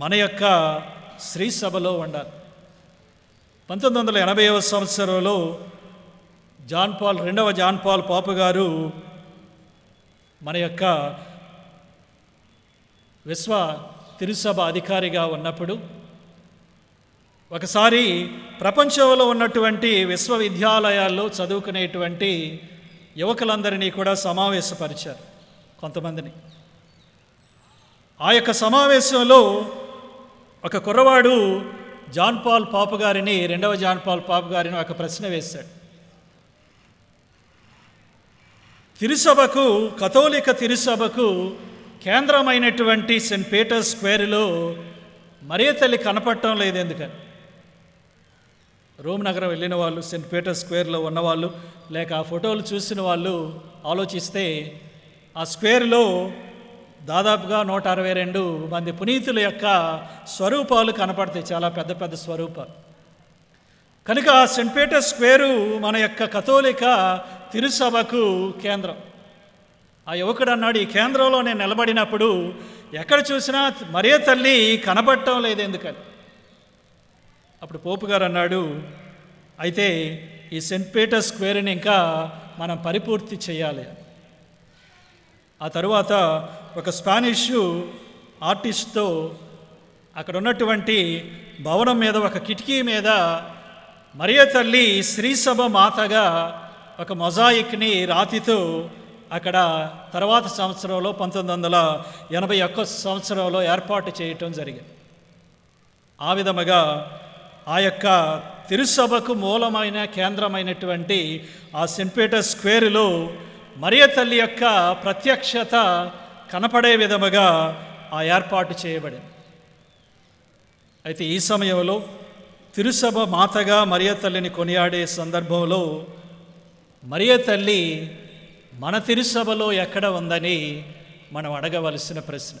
మన యొక్క శ్రీసభలో ఉండాలి. పంతొమ్మిది వందల ఎనభైవ సంవత్సరంలో జాన్ పాల్ రెండవ జాన్ పాల్ పాప గారు మన యొక్క విశ్వ తిరుసభ అధికారిగా ఉన్నప్పుడు ఒకసారి ప్రపంచంలో ఉన్నటువంటి విశ్వవిద్యాలయాల్లో చదువుకునేటువంటి యువకులందరినీ కూడా సమావేశపరిచారు. కొంతమందిని ఆ యొక్క సమావేశంలో ఒక కుర్రవాడు జాన్ పాల్ పాప గారిని రెండవ జాన్ పాల్ పాప గారిని ఒక ప్రశ్న వేశాడు. తిరుసభకు కథోలిక తిరుసభకు కేంద్రమైనటువంటి సెయింట్ పీటర్స్ స్క్వేర్లో మరియ తల్లి కనపడటం లేదు ఎందుకని. రోమ్ నగరం వెళ్ళిన వాళ్ళు, సెయింట్ పీటర్స్ స్క్వేర్లో ఉన్నవాళ్ళు, లేక ఆ ఫోటోలు చూసిన వాళ్ళు ఆలోచిస్తే ఆ స్క్వేర్లో దాదాపుగా నూట అరవై రెండు మంది పునీతుల యొక్క స్వరూపాలు కనపడతాయి, చాలా పెద్ద పెద్ద స్వరూపాలు. కనుక సెయింట్ పీటర్స్ స్క్వేరు మన యొక్క కథోలిక తిరుసభకు కేంద్రం. ఆ యువకుడు అన్నాడు, ఈ కేంద్రంలో నేను నిలబడినప్పుడు ఎక్కడ చూసినా మరియ తల్లి కనబడటం లేదు ఎందుకని. అప్పుడు పోపు గారు అన్నాడు, అయితే ఈ సెయింట్ పీటర్స్ స్క్వేర్ని ఇంకా మనం పరిపూర్తి చేయాలి. ఆ తరువాత ఒక స్పానిషు ఆర్టిస్ట్తో అక్కడ ఉన్నటువంటి భవనం మీద ఒక కిటికీ మీద మరియ తల్లి శ్రీసభ మాతగా ఒక మొజాయిక్ని రాతితో అక్కడ తర్వాత సంవత్సరంలో పంతొమ్మిది వందల ఎనభై ఒక్క సంవత్సరంలో ఏర్పాటు చేయటం జరిగింది. ఆ విధముగా ఆ యొక్క తిరుసభకు మూలమైన కేంద్రమైనటువంటి ఆ సెయింట్ పీటర్స్ స్క్వేర్లో మరియ తల్లి యొక్క ప్రత్యక్షత కనపడే విధముగా ఆ ఏర్పాటు చేయబడింది. అయితే ఈ సమయంలో తిరుసభ మాతగా మరియ తల్లిని కొనియాడే సందర్భంలో మరియ తల్లి మన తిరుసభలో ఎక్కడ ఉందని మనం అడగవలసిన ప్రశ్న.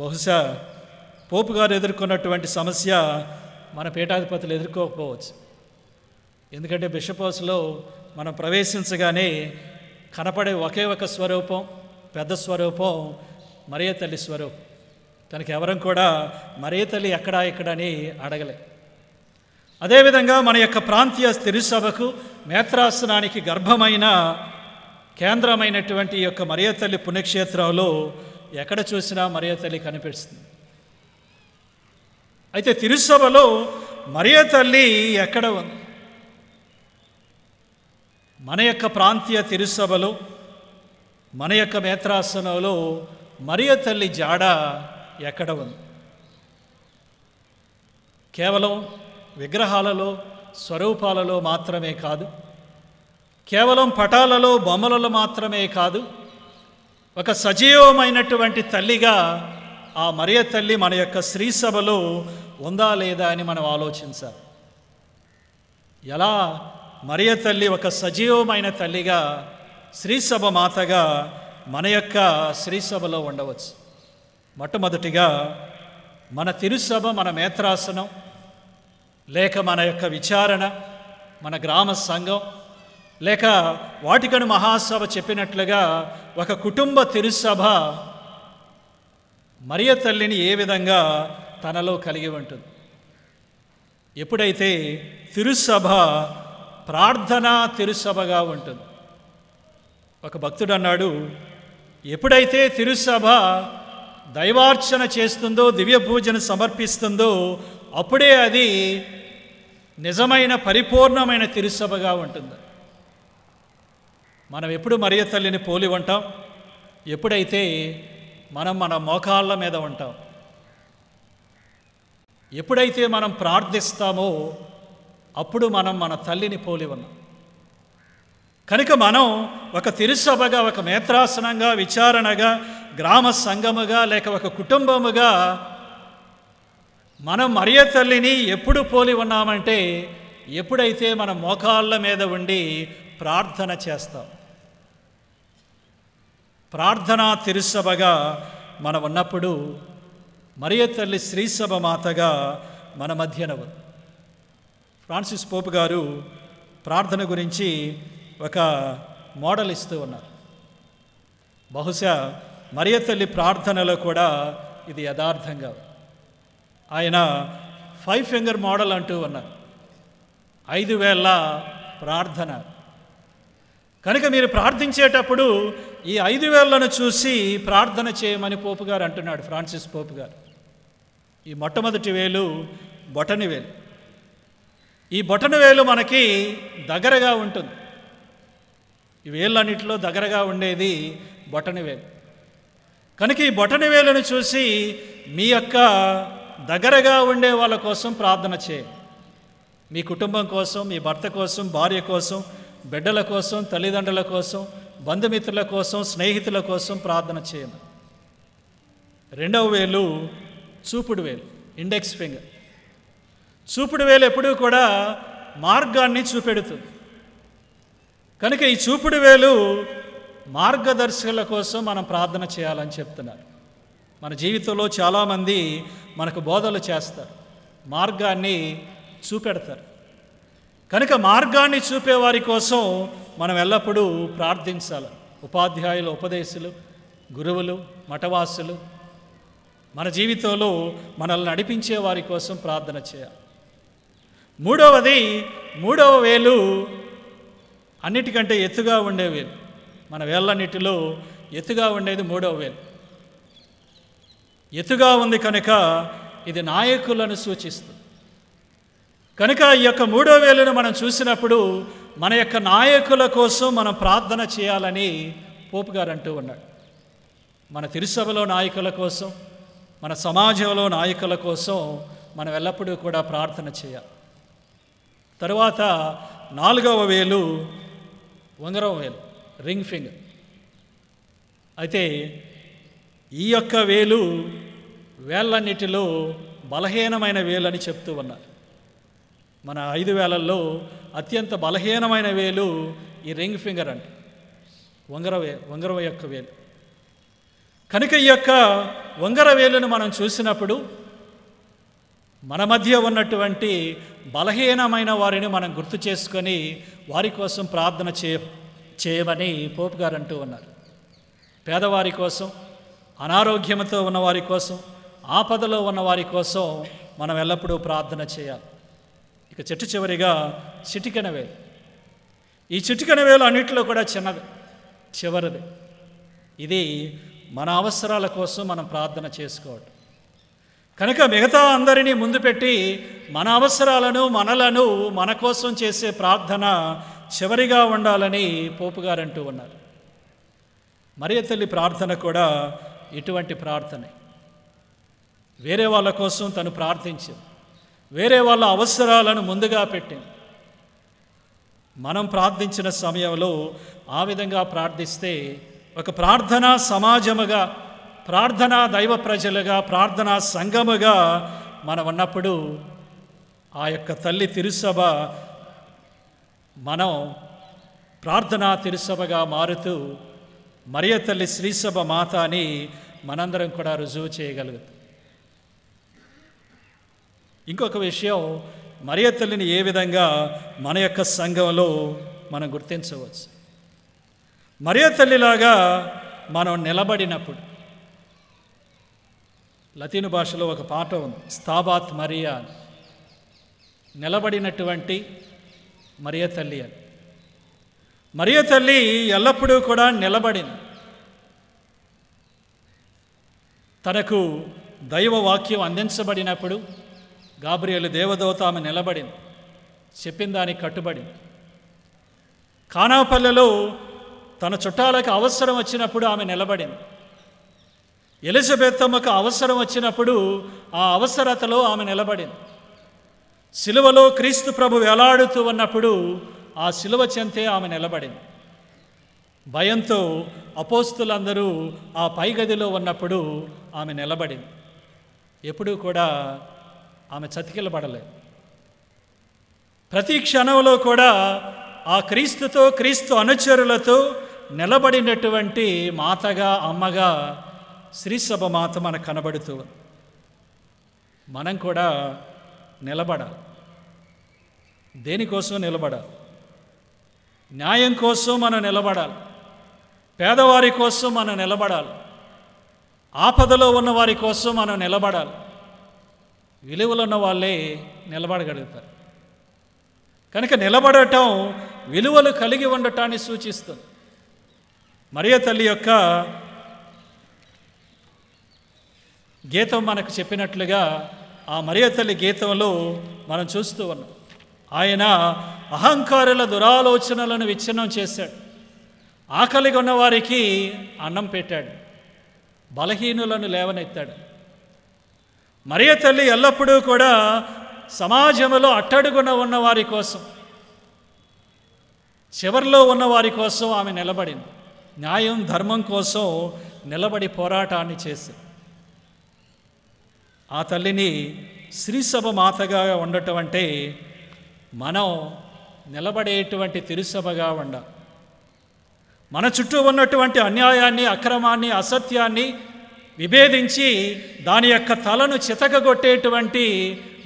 బహుశా పోపు గారు ఎదుర్కొన్నటువంటి సమస్య మన పీఠాధిపతులు ఎదుర్కోకపోవచ్చు. ఎందుకంటే బిషప్ హౌస్లో మనం ప్రవేశించగానే కనపడే ఒకే ఒక స్వరూపం, పెద్ద స్వరూపం, మరియ తల్లి స్వరూపం. కనుక ఎవరం కూడా మరియ తల్లి ఎక్కడా ఎక్కడని అడగలే. అదేవిధంగా మన యొక్క ప్రాంతీయ తిరుసభకు మేత్రాసనానికి గర్భమైన కేంద్రమైనటువంటి యొక్క మరియ తల్లి పుణ్యక్షేత్రంలో ఎక్కడ చూసినా మరియ తల్లి కనిపిస్తుంది. అయితే తిరుసభలో మరియ తల్లి ఎక్కడ ఉంది? మన యొక్క ప్రాంతీయ తిరుసభలో మన యొక్క మేత్రాసనంలో మరియ తల్లి జాడ ఎక్కడ ఉంది? కేవలం విగ్రహాలలో స్వరూపాలలో మాత్రమే కాదు, కేవలం పటాలలో బొమ్మలలో మాత్రమే కాదు, ఒక సజీవమైనటువంటి తల్లిగా ఆ మరియ తల్లి మన యొక్క శ్రీసభలో ఉందా లేదా అని మనం ఆలోచించాలి. ఎలా మరియ తల్లి ఒక సజీవమైన తల్లిగా శ్రీసభ మాతగా మన యొక్క శ్రీసభలో ఉండవచ్చు? మొట్టమొదటిగా మన తిరుసభ, మన మేత్రాసనం, లేక మన యొక్క విచారణ, మన గ్రామ సంఘం, లేక వాటికను మహాసభ చెప్పినట్లుగా ఒక కుటుంబ తిరుసభ మరియ తల్లిని ఏ విధంగా తనలో కలిగి ఉంటుంది? ఎప్పుడైతే తిరుసభ ప్రార్థనా తిరుసభగా ఉంటుంది. ఒక భక్తుడు అన్నాడు, ఎప్పుడైతే తిరుసభ దైవార్చన చేస్తుందో, దివ్య పూజను సమర్పిస్తుందో, అప్పుడే అది నిజమైన పరిపూర్ణమైన తిరుసభగా ఉంటుంది. మనం ఎప్పుడు మరియ తల్లిని పోలి ఉంటాం? ఎప్పుడైతే మనం మన మోకాళ్ళ మీద ఉంటాం, ఎప్పుడైతే మనం ప్రార్థిస్తామో అప్పుడు మనం మన తల్లిని పోలి ఉన్నాం. కనుక మనం ఒక తిరుసభగా, ఒక మేత్రాసనంగా, విచారణగా, గ్రామ సంఘముగా, లేక ఒక కుటుంబముగా మనం మరియ తల్లిని ఎప్పుడు పోలి ఉన్నామంటే, ఎప్పుడైతే మన మోకాళ్ళ మీద ఉండి ప్రార్థన చేస్తాం. ప్రార్థన తిరుసభగా మనం ఉన్నప్పుడు మరియ తల్లి శ్రీసభ మాతగా మన మధ్యన ఉంది. ఫ్రాన్సిస్ పోప్ గారు ప్రార్థన గురించి ఒక మోడల్ ఇస్తూ ఉన్నారు. బహుశా మరియ తల్లి ప్రార్థనలో కూడా ఇది యథార్థంగా ఆయన ఫైవ్ ఫింగర్ మోడల్ అంటూ ఉన్నారు, ఐదు వేల ప్రార్థన. కనుక మీరు ప్రార్థించేటప్పుడు ఈ ఐదు వేలను చూసి ప్రార్థన చేయమని పోపు గారు అంటున్నాడు, ఫ్రాన్సిస్ పోపు గారు. ఈ మొట్టమొదటి వేలు బొటని వేలు. ఈ బొటని వేలు మనకి దగ్గరగా ఉంటుంది. ఈ వేళ్ళన్నిటిలో దగ్గరగా ఉండేది బొటని వేలు. కనుక ఈ బొటని వేలను చూసి మీ యొక్క దగ్గరగా ఉండే వాళ్ళ కోసం ప్రార్థన చేయండి. మీ కుటుంబం కోసం, మీ భర్త కోసం, భార్య కోసం, బిడ్డల కోసం, తల్లిదండ్రుల కోసం, బంధుమిత్రుల కోసం, స్నేహితుల కోసం ప్రార్థన చేయండి. రెండవ వేలు చూపుడు వేలు, ఇండెక్స్ ఫింగర్. చూపుడు వేలు ఎప్పుడూ కూడా మార్గాన్ని చూపెడుతుంది. కనుక ఈ చూపుడు వేలు మార్గదర్శకుల కోసం మనం ప్రార్థన చేయాలని చెప్తున్నారు. మన జీవితంలో చాలామంది మనకు బోధలు చేస్తారు, మార్గాన్ని చూపెడతారు. కనుక మార్గాన్ని చూపేవారి కోసం మనం ఎల్లప్పుడూ ప్రార్థించాలి. ఉపాధ్యాయులు, ఉపదేశులు, గురువులు, మఠవాసులు, మన జీవితంలో మనల్ని నడిపించే వారి కోసం ప్రార్థన చేయాలి. మూడవది, మూడవ వేలు అన్నిటికంటే ఎత్తుగా ఉండే వేలు. మన వేళ్ళన్నిటిలో ఎత్తుగా ఉండేది మూడవ వేలు. ఎత్తుగా ఉంది కనుక ఇది నాయకులను సూచిస్తుంది. కనుక ఈ యొక్క మూడో వేలును మనం చూసినప్పుడు మన యొక్క నాయకుల కోసం మనం ప్రార్థన చేయాలని పోపు గారు అంటూ ఉన్నాడు. మన తిరుసభలో నాయకుల కోసం, మన సమాజంలో నాయకుల కోసం మనం ఎల్లప్పుడూ కూడా ప్రార్థన చేయాలి. తరువాత నాలుగవ వేలు ఉంగరం వేలు, రింగ్ ఫింగర్. అయితే ఈ యొక్క వేలు వేళ్ళన్నిటిలో బలహీనమైన వేలు అని చెప్తూ ఉన్నారు. మన ఐదు వేలల్లో అత్యంత బలహీనమైన వేలు ఈ రింగ్ ఫింగర్ అంట, ఉంగర వే ఉంగరం యొక్క వేలు. కనుక ఈ యొక్క ఉంగర వేలును మనం చూసినప్పుడు మన మధ్య ఉన్నటువంటి బలహీనమైన వారిని మనం గుర్తు చేసుకొని వారి కోసం ప్రార్థన చే చేయమని పోపు గారు అంటూ ఉన్నారు. పేదవారి కోసం, అనారోగ్యంతో ఉన్నవారి కోసం, ఆపదలో ఉన్నవారి కోసం మనం ఎల్లప్పుడూ ప్రార్థన చేయాలి. ఇక చెట్టు చివరిగా చిటికెన వేలు. ఈ చిటికెన వేలు అన్నింటిలో కూడా చిన్నది, చివరిది. ఇది మన అవసరాల కోసం మనం ప్రార్థన చేసుకోవటం. కనుక మిగతా అందరినీ ముందు పెట్టి మన అవసరాలను, మనలను, మన కోసం చేసే ప్రార్థన చివరిగా ఉండాలని పోపు గారు అంటూ ఉన్నారు. మరియ తల్లి ప్రార్థన కూడా ఇటువంటి ప్రార్థనే. వేరే వాళ్ళ కోసం తను ప్రార్థించింది, వేరే వాళ్ళ అవసరాలను ముందుగా పెట్టింది. మనం ప్రార్థించిన సమయంలో ఆ విధంగా ప్రార్థిస్తే ఒక ప్రార్థనా సమాజముగా, ప్రార్థనా దైవ ప్రజలుగా, ప్రార్థనా సంఘముగా మనం ఉన్నప్పుడు ఆ యొక్క తల్లి తిరుసభ మనం ప్రార్థనా తిరుసభగా మారుతూ మరియ తల్లి శ్రీసభ మాత అని మనందరం కూడా రుజువు చేయగలుగుతాం. ఇంకొక విషయం, మరియ తల్లిని ఏ విధంగా మన యొక్క సంఘంలో మనం గుర్తించవచ్చు. మరియ తల్లిలాగా మనం నిలబడినప్పుడు, లతీను భాషలో ఒక పాట ఉంది, స్థాబాత్ మరియా, నిలబడినటువంటి మరియ తల్లి అని. మరియ తల్లి ఎల్లప్పుడూ కూడా నిలబడింది. తనకు దైవవాక్యం అందించబడినప్పుడు గాబ్రియేలు దేవదూత ఆమె నిలబడింది, చెప్పిన దానికి కట్టుబడింది. కానాపల్లెలో తన చుట్టాలకు అవసరం వచ్చినప్పుడు ఆమె నిలబడింది. ఎలిజబెత్ అమ్మకు అవసరం వచ్చినప్పుడు ఆ అవసరతలో ఆమె నిలబడింది. సిలువలో క్రీస్తు ప్రభు వేలాడుతూ ఉన్నప్పుడు ఆ సిలువ చెంతే ఆమె నిలబడింది. భయంతో అపోస్తులందరూ ఆ పైగదిలో ఉన్నప్పుడు ఆమె నిలబడింది. ఎప్పుడూ కూడా ఆమె చతికిలబడలేదు. ప్రతి క్షణంలో కూడా ఆ క్రీస్తుతో క్రీస్తు అనుచరులతో నిలబడినటువంటి మాతగా అమ్మగా శ్రీసభ మాత మన కనబడుతూ మనం కూడా నిలబడాలి. దేనికోసం నిలబడాలి? న్యాయం కోసం మనం నిలబడాలి, పేదవారి కోసం మనం నిలబడాలి, ఆపదలో ఉన్న వారి కోసం మనం నిలబడాలి. విలువలు ఉన్న వాళ్ళే నిలబడగలుగుతారు. కనుక నిలబడటం విలువలు కలిగి ఉండటాన్ని సూచిస్తుంది. మరియ తల్లి యొక్క గీతం మనకు చెప్పినట్లుగా ఆ మరియ తల్లి గీతంలో మనం చూస్తూ ఉన్నాం, ఆయన అహంకారుల దురాలోచనలను విచ్ఛిన్నం చేశాడు, ఆకలిగా ఉన్నవారికి అన్నం పెట్టాడు, బలహీనులను లేవనెత్తాడు. మరియ తల్లి ఎల్లప్పుడూ కూడా సమాజంలో అట్టడుగున ఉన్నవారి కోసం, చివరిలో ఉన్నవారి కోసం ఆమె నిలబడింది. న్యాయం ధర్మం కోసం నిలబడి పోరాటాన్ని చేసింది. ఆ తల్లిని శ్రీసభ మాతగా ఉండటం అంటే మనం నిలబడేటువంటి తిరుసభగా ఉండాలి. మన చుట్టూ ఉన్నటువంటి అన్యాయాన్ని, అక్రమాన్ని, అసత్యాన్ని విభేదించి దాని యొక్క తలను చితకగొట్టేటువంటి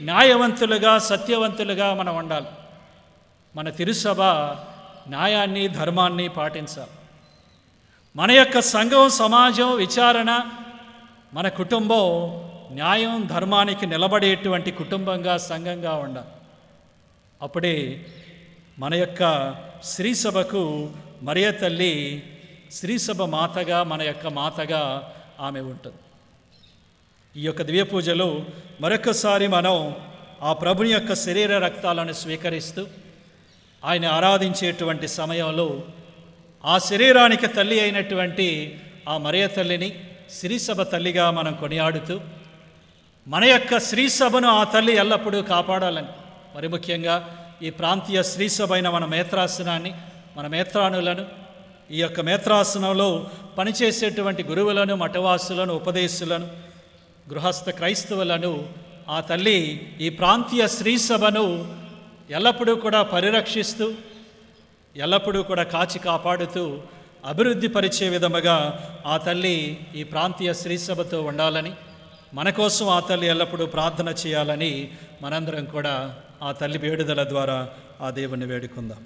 న్యాయవంతులుగా, సత్యవంతులుగా మనం ఉండాలి. మన తిరుసభ న్యాయాన్ని, ధర్మాన్ని పాటించాలి. మన యొక్క సంఘం, సమాజం, విచారణ, మన కుటుంబం న్యాయం ధర్మానికి నిలబడేటువంటి కుటుంబంగా, సంఘంగా ఉండాలి. అప్పుడే మన యొక్క శ్రీసభకు మరియ తల్లి శ్రీసభ మాతగా, మన యొక్క మాతగా ఆమె ఉంటుంది. ఈ యొక్క దివ్య పూజలో మరొకసారి మనం ఆ ప్రభుని యొక్క శరీర రక్తాలను స్వీకరిస్తూ ఆయన ఆరాధించేటువంటి సమయంలో ఆ శరీరానికి తల్లి అయినటువంటి ఆ మరియ తల్లిని శ్రీసభ తల్లిగా మనం కొనియాడుతూ మన యొక్క శ్రీసభను ఆ తల్లి ఎల్లప్పుడూ కాపాడాలని, మరి ముఖ్యంగా ఈ ప్రాంతీయ శ్రీసభ అయిన మన మేత్రాసనాన్ని, మన మేత్రానులను, ఈ యొక్క మేత్రాసనంలో పనిచేసేటువంటి గురువులను, మఠవాసులను, ఉపదేశులను, గృహస్థ క్రైస్తవులను ఆ తల్లి ఈ ప్రాంతీయ శ్రీసభను ఎల్లప్పుడూ కూడా పరిరక్షిస్తూ, ఎల్లప్పుడూ కూడా కాచి కాపాడుతూ అభివృద్ధి పరిచే విధముగా ఆ తల్లి ఈ ప్రాంతీయ శ్రీసభతో ఉండాలని, మన కోసం ఆ తల్లి ఎల్లప్పుడూ ప్రార్థన చేయాలని మనందరం కూడా ఆ తల్లి వేడుదల ద్వారా ఆ దేవుని వేడుకుందాం.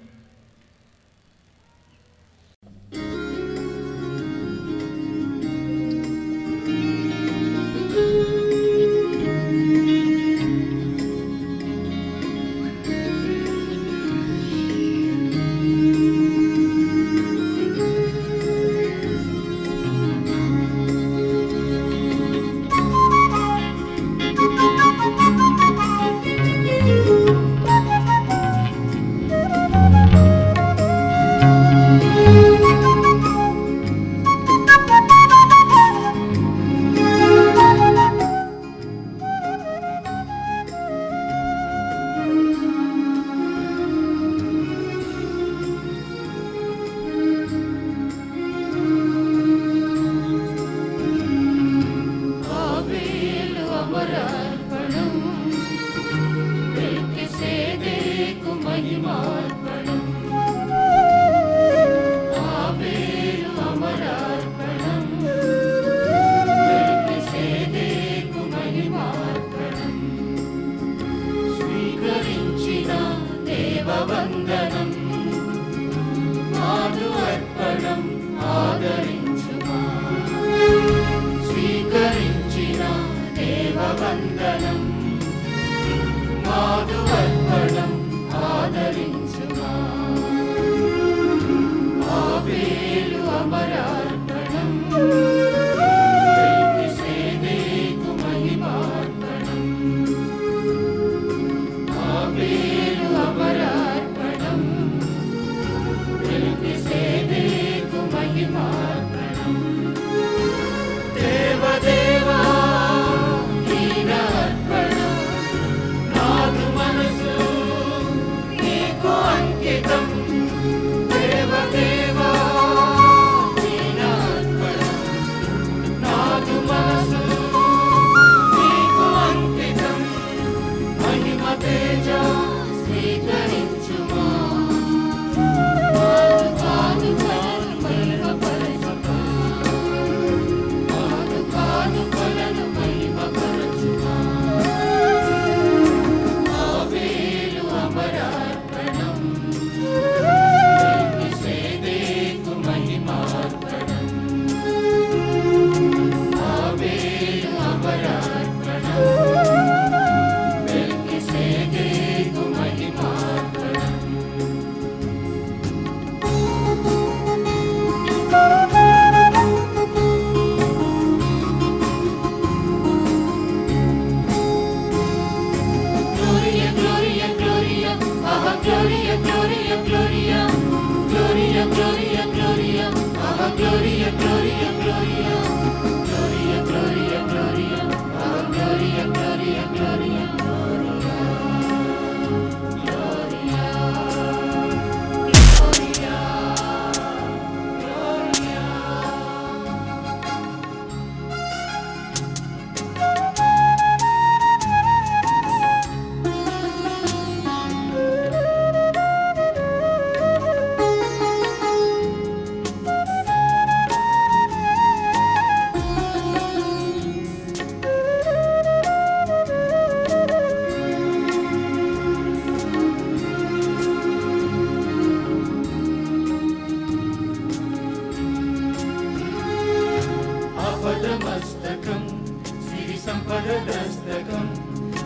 तदस्तकं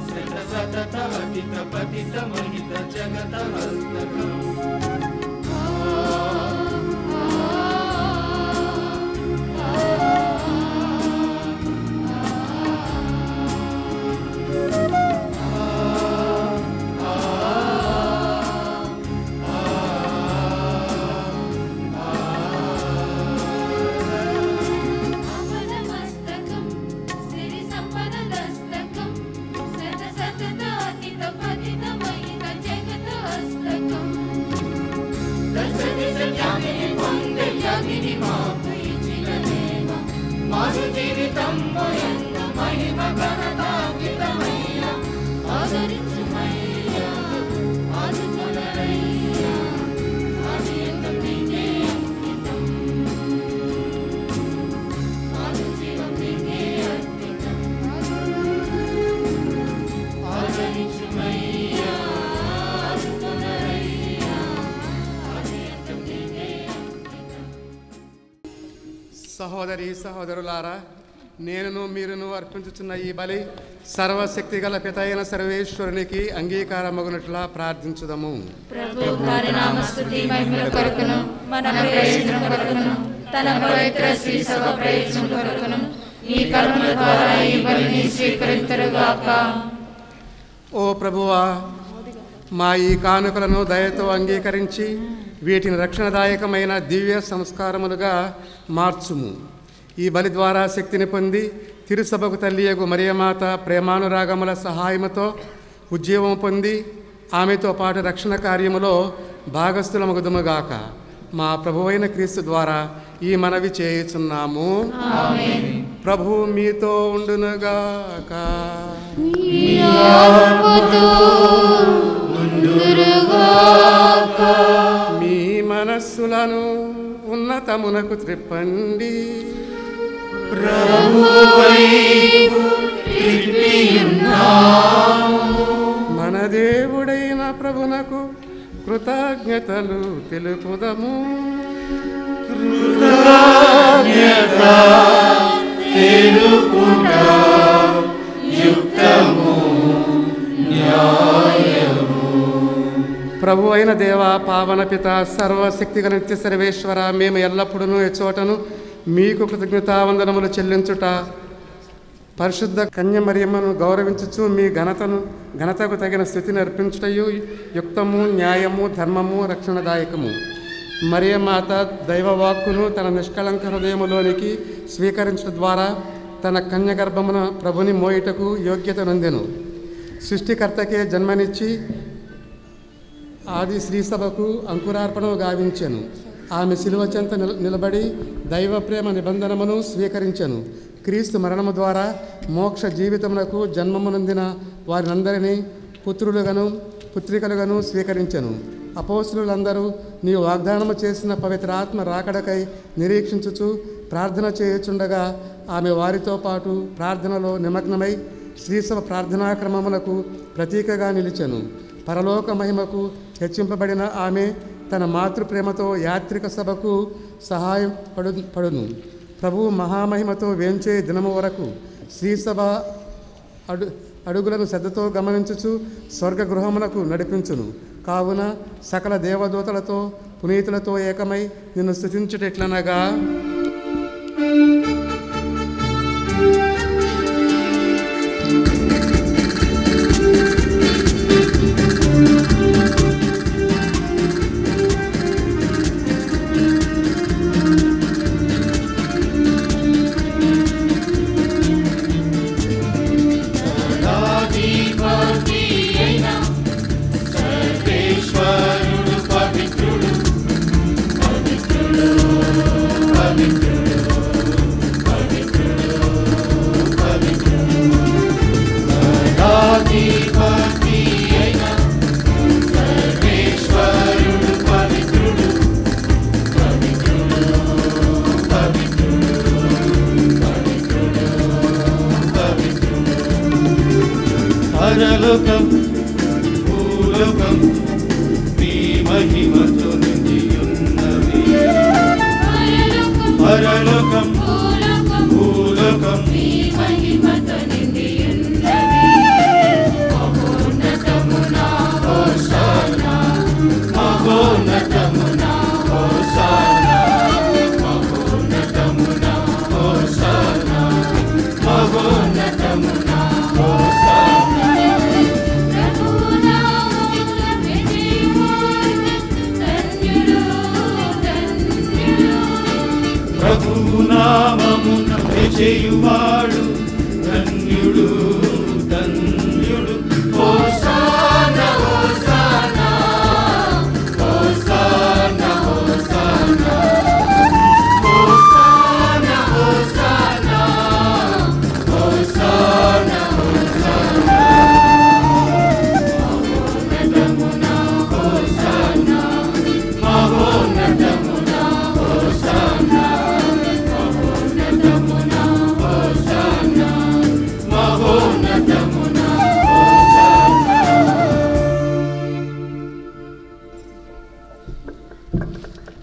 सत सतत अतित पतित मोहित जगत हस्तकम्। సహోదరి సహోదరులారా, నేను మీరును అర్పించుచున్న ఈ బలి సర్వశక్తిగల పితయైన సర్వేశ్వరునికి అంగీకారమగునట్లా ప్రార్థించుదాము। ప్రభు వారి నామ స్తుతి మహిమల కొరకును మన ప్రయోజనం కొరకును తన పవిత్ర శ్రీ సభ ప్రయోజనం కొరకును ఈ కర్మల ద్వారా ఈ బలిని స్వీకరించురుగాక। ఓ ప్రభువా, మా ఈ కానుకలను దయతో అంగీకరించి వీటిని రక్షణదాయకమైన దివ్య సంస్కారములుగా మార్చుము। ఈ బలి ద్వారా శక్తిని పొంది తిరుసభకు తల్లియగు మరియమాత ప్రేమానురాగముల సహాయముతో ఉజ్జీవం పొంది ఆమెతో పాటు రక్షణ కార్యములో భాగస్థులమగుదుముగాక। మా ప్రభువైన క్రీస్తు ద్వారా ఈ మనవి చేయుచున్నాము, ఆమేన్। ప్రభు మీతో ఉండునుగాక। మీ మనస్సులను ఉన్నతమునకు త్రిప్పండి। మన దేవుడైన ప్రభునకు కృతజ్ఞతలు తెలుపుదము। ప్రభు అయిన దేవ, పావన పిత, సర్వశక్తిగల నిత్య సర్వేశ్వర, మేము ఎల్లప్పుడూ ఎచ్చోటను మీకు కృతజ్ఞతావందనములు చెల్లించుట పరిశుద్ధ కన్య మరియమ్మను గౌరవించుచు మీ ఘనతను ఘనతకు తగిన స్థితిని అర్పించుటయు యుక్తము, న్యాయము, ధర్మము, రక్షణదాయకము। మరియమాత దైవవాక్కును తన నిష్కళంక హృదయములోనికి స్వీకరించడం ద్వారా తన కన్య గర్భమున ప్రభుని మోయుటకు యోగ్యత నొందెను। సృష్టికర్తకే జన్మనిచ్చి ఆది శ్రీసభకు అంకురార్పణము గావించెను। ఆమె శిలువ చెంత నిలబడి దైవ ప్రేమ నిబంధనమును స్వీకరించెను। క్రీస్తు మరణము ద్వారా మోక్ష జీవితమునకు జన్మమునందిన వారినందరినీ పుత్రులుగాను పుత్రికలుగాను స్వీకరించెను। అపోస్తులందరూ నీవు వాగ్దానము చేసిన పవిత్రాత్మ రాకడకై నిరీక్షించుచు ప్రార్థన చేయుచుండగా ఆమె వారితో పాటు ప్రార్థనలో నిమగ్నమై శ్రీసభ ప్రార్థనా క్రమములకు ప్రతీకగా నిలిచెను। పరలోక మహిమకు హెచ్చింపబడిన ఆమె తన మాతృప్రేమతో యాత్రిక సభకు సహాయం పడు పడును ప్రభువు మహామహిమతో వేంచే దినము వరకు శ్రీసభ అడు అడుగులను శ్రద్ధతో గమనించుచు స్వర్గగృహమునకు నడిపించును కావున సకల దేవదూతలతో పునీతులతో ఏకమై నిన్ను స్తుతించుటెట్లనగా, పరలోకం భూలోకం మీ మహిమతో నిండి ఉన్నవి। చేయువాడు ధన్యుడు ధన్యుడు hosanna hosanna hosanna hosanna hosanna hosanna hosanna hosanna మహోన్నతమునా హోసానా మహోన్నతమునా హోసానా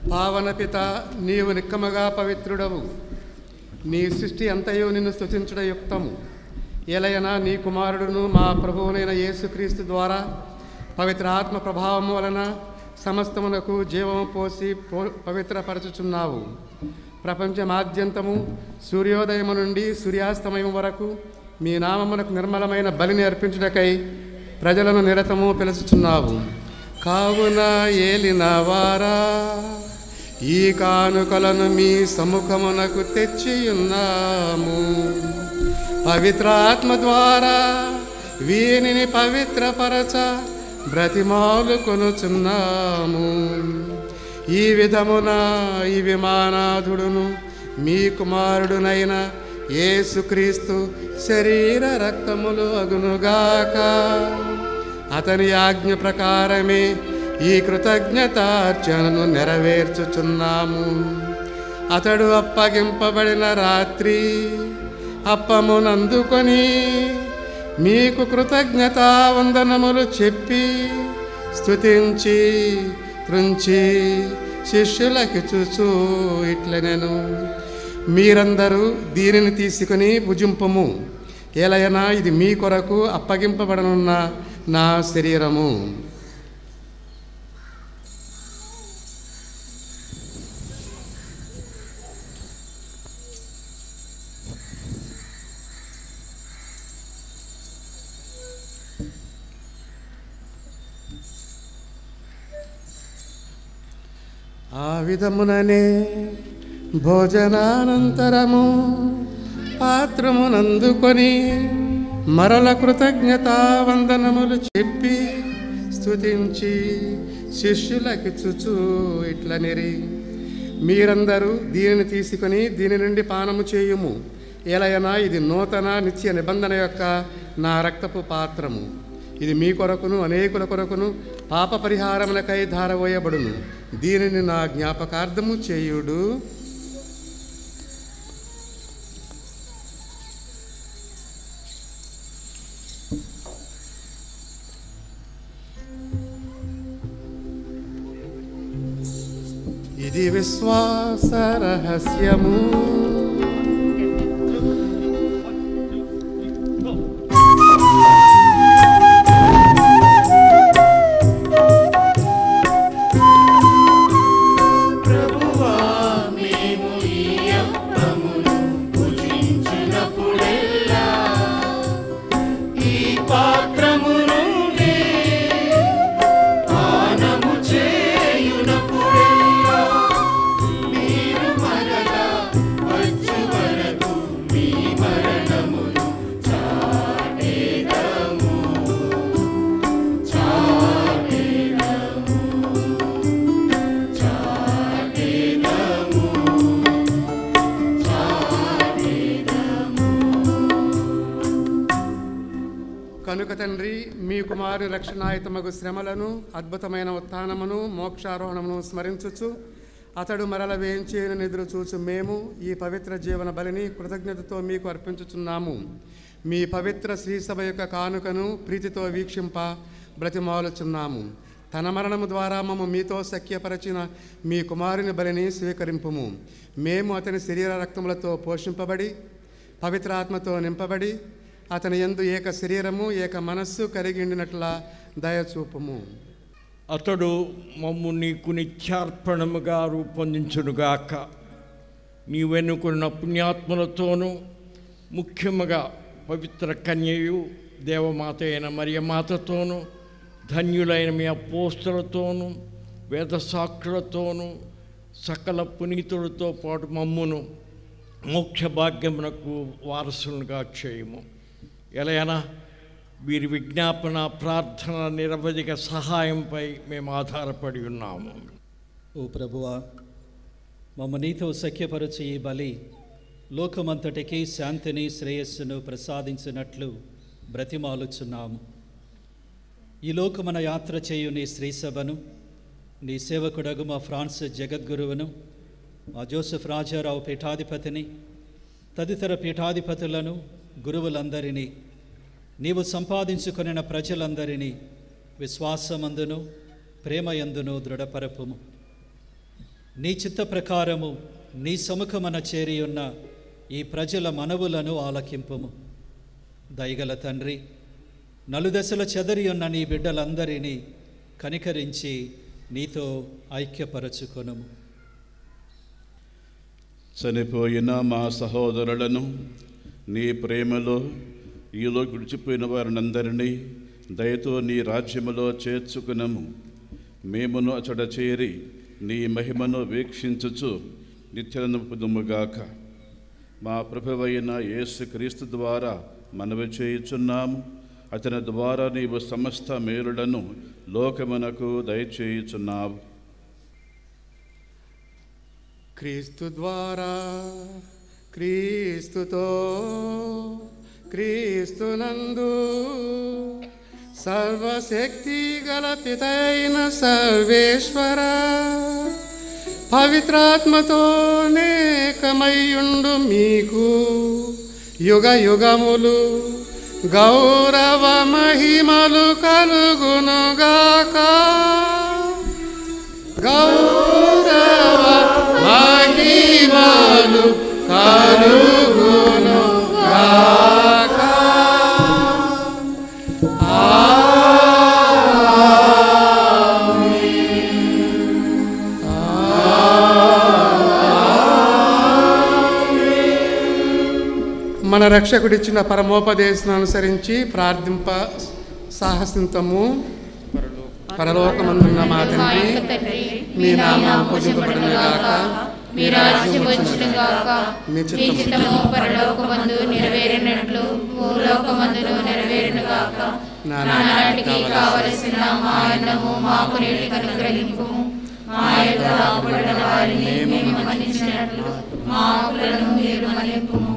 पावन पिता नीवु निक्कमगा पवित्रुडवु नी सृष्टि अंतयु निन्नु स्तुतिंचुट युक्तमु एलयना नी कुमारुडुनु मा प्रभुवैन येसुक्रीस्तु द्वारा पवित्र आत्म प्रभावम वलन समस्तमुनकु जीवमु पोसि पवित्रपरचुचुन्नावु प्रपंचमाद्यंतमु सूर्योदयमु नुंडि सूर्यास्तमयमु वरकु మీ నామమునకు నిర్మలమైన బలిని అర్పించుటకై ప్రజలను నిరతము పిలుచుచున్నావు. కావున ఏలినవారా ఈ కానుకలను మీ సముఖమునకు తెచ్చియున్నాము. పవిత్రాత్మ ద్వారా వీనిని పవిత్రపరచ బ్రతిమాలు కొనుచున్నాము. ఈ విధమున ఈ విమానాధుడును మీ కుమారుడునైన యేసుక్రీస్తు శరీర రక్తములు అగునుగాక. అతని ఆజ్ఞ ప్రకారమే ఈ కృతజ్ఞతార్చనను నెరవేర్చుచున్నాము. అతడు అప్పగింపబడిన రాత్రి అప్పమునందుకొని మీకు కృతజ్ఞతావందనములు చెప్పి స్తుతించి తృంచి శిష్యులకిచ్చుచు ఇట్లనెను, మీరందరూ దీనిని తీసుకుని భుజింపము, ఏలయనా ఇది మీ కొరకు అప్పగింపబడనున్న నా శరీరము. ఆ విధముననే భోజనానంతరము పాత్రమునందుకొని మరల కృతజ్ఞతావందనములు చెప్పి స్తుతించి శిష్యులకిచ్చుచు ఇట్లనిరి, మీరందరూ దీనిని తీసుకొని దీని నుండి పానము చేయుము, ఏలయనా ఇది నూతన నిత్య నిబంధన యొక్క నా రక్తపు పాత్రము. ఇది మీ కొరకును అనేకుల కొరకును పాప పరిహారములకై ధారవోయబడును. దీనిని నా జ్ఞాపకార్థము చేయుడు. ఇది విశ్వాస రహస్యము. కుమారు రక్షణాయతమగు శ్రమలను అద్భుతమైన ఉత్థానమును మోక్షారోహణమును స్మరించుచు అతడు మరల వేయించేను నిద్రు చూచు మేము ఈ పవిత్ర జీవన బలిని కృతజ్ఞతతో మీకు అర్పించుచున్నాము. మీ పవిత్ర శ్రీసభ యొక్క కానుకను ప్రీతితో వీక్షింప బ్రతిమాలుచున్నాము. తన మరణము ద్వారా మము మీతో సఖ్యపరచిన మీ కుమారుని బలిని స్వీకరింపుము. మేము అతని శరీర రక్తములతో పోషింపబడి పవిత్రాత్మతో నింపబడి అతని యందు ఏక శరీరము ఏక మనస్సు కలిగిండినట్ల దయచూపము. అతడు మమ్ము నీకు నిత్యార్పణముగా రూపొందించునుగాక. నీవెన్నుకున్న పుణ్యాత్మలతోనూ ముఖ్యముగా పవిత్ర కన్యయు దేవమాత అయిన మరియమాతతోనూ ధన్యులైన మీ అపోస్తలతోనూ వేదసాక్షులతోనూ సకల పునీతులతో పాటు మమ్మును మోక్ష భాగ్యమునకు వారసులుగా చేయము. ఎలాగైనా వీరి విజ్ఞాపన ప్రార్థన నిరవధిక సహాయంపై మేము ఆధారపడి ఉన్నాము. ఓ ప్రభువా, మమ్మ నీతో సఖ్యపరచు ఈ బలి లోకమంతటికి శాంతిని శ్రేయస్సును ప్రసాదించినట్లు బ్రతిమాలుచున్నాము. ఈ లోకమన యాత్ర చేయు నీ శ్రీసభను, నీ సేవకుడగు మా ఫ్రాన్స్ జగద్గురువును, మా జోసెఫ్ రాజారావు పీఠాధిపతిని, తదితర పీఠాధిపతులను, గురువులందరినీ, నీవు సంపాదించుకొనిన ప్రజలందరినీ విశ్వాసమందును ప్రేమయందును దృఢపరపుము. నీ చిత్త ప్రకారము నీ సముఖమన చేరియున్న ఈ ప్రజల మనవులను ఆలకింపుము. దయగల తండ్రి, నలుదశల చెదరియున్న నీ బిడ్డలందరినీ కనికరించి నీతో ఐక్యపరచుకొనుము. చనిపోయిన మా సహోదరులను నీ ప్రేమలో ఈలో గుడిచిపోయిన వారినందరినీ దయతో నీ రాజ్యములో చేర్చుకునము. మేమును అచట చేరి నీ మహిమను వీక్షించుచు నిత్యనందుముగాక. మా ప్రభువైన యేసుక్రీస్తు ద్వారా మనవి చేయుచున్నాము. అతని ద్వారా నీవు సమస్త మేలులను లోకమునకు దయచేయుచున్నావు. క్రీస్తు ద్వారా, క్రీస్తుతో, క్రీస్తునందు సర్వశక్తి గల తిథైన సర్వేశ్వర, పవిత్రాత్మతో నేకమయ్యుండు మీకు యుగ యుగములు గౌరవ మహిమలు కలుగునుగాక. గౌరవ మహిమలు కలుగునుగాక. మన రక్షకుడిచ్చిన పరమోపదేశం అనుసరించి ప్రార్థింప సాహసింతము. పరలోకమందున్న మా తండ్రి, మీ నామము పూజింపబడును గాక, మీ రాజ్యము వచ్చును గాక, మీ చిత్తము పరలోకమందు నెరవేరినట్లు భూలోకమందును నెరవేరును గాక. నానాటికి కావలసిన మా అన్నము మాకు నేటి అనుగ్రహింపుము. మా యొక్క అప్పుడైన వారిని మేము మన్నించినట్లు మా అప్పులను మీరు మన్నింపుము.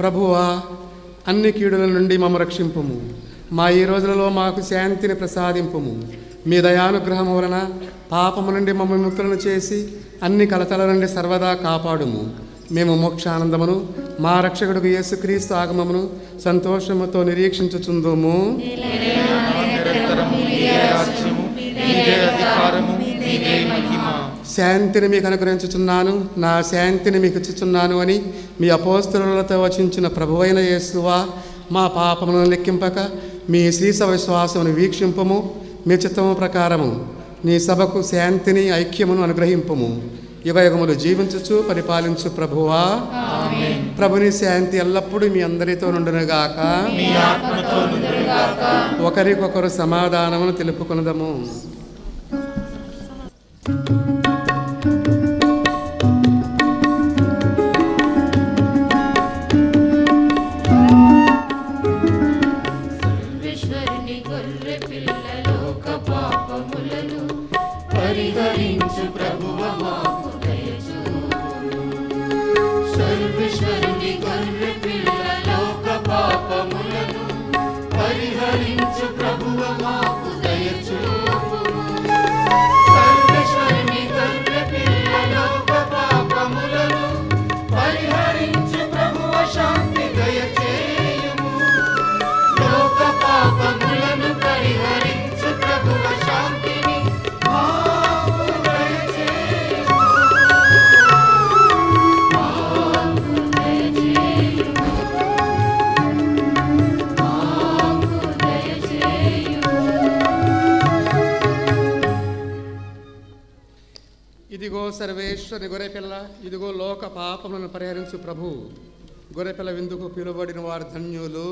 ప్రభువా, అన్ని కీడుల నుండి మమ్మ రక్షింపుము. మా ఈ రోజులలో మాకు శాంతిని ప్రసాదింపుము. మీ దయానుగ్రహం వలన పాపము నుండి మమ్మ విముక్తులను చేసి అన్ని కలతల నుండి సర్వదా కాపాడుము. మేము మోక్షానందమును మా రక్షకుడికి యేసుక్రీస్తు ఆగమమును సంతోషముతో నిరీక్షించుచుందుము. శాంతిని మీకు అనుగ్రహించుచున్నాను, నా శాంతిని మీకు ఇచ్చుచున్నాను అని మీ అపోస్తులతో వచించిన ప్రభువైన యేసువా, మా పాపములను లెక్కింపక మీ శ్రీసభ విశ్వాసమును వీక్షింపము. మీ చిత్తము ప్రకారము నీ సభకు శాంతిని ఐక్యమును అనుగ్రహింపము. యుగయుగములు జీవించుచు పరిపాలించు ప్రభువా. ప్రభుని శాంతి ఎల్లప్పుడూ మీ అందరితో నుండునుగాక. ఒకరికొకరు సమాధానమును తెలుపుకొనదము. ఇదిగో సర్వేశ్వరుని గొర్రెపిల్ల, ఇదిగో లోక పాపములను పరిహరించు ప్రభు. గొర్రెపిల్ల విందుకు పిలువబడిన వారు ధన్యులు.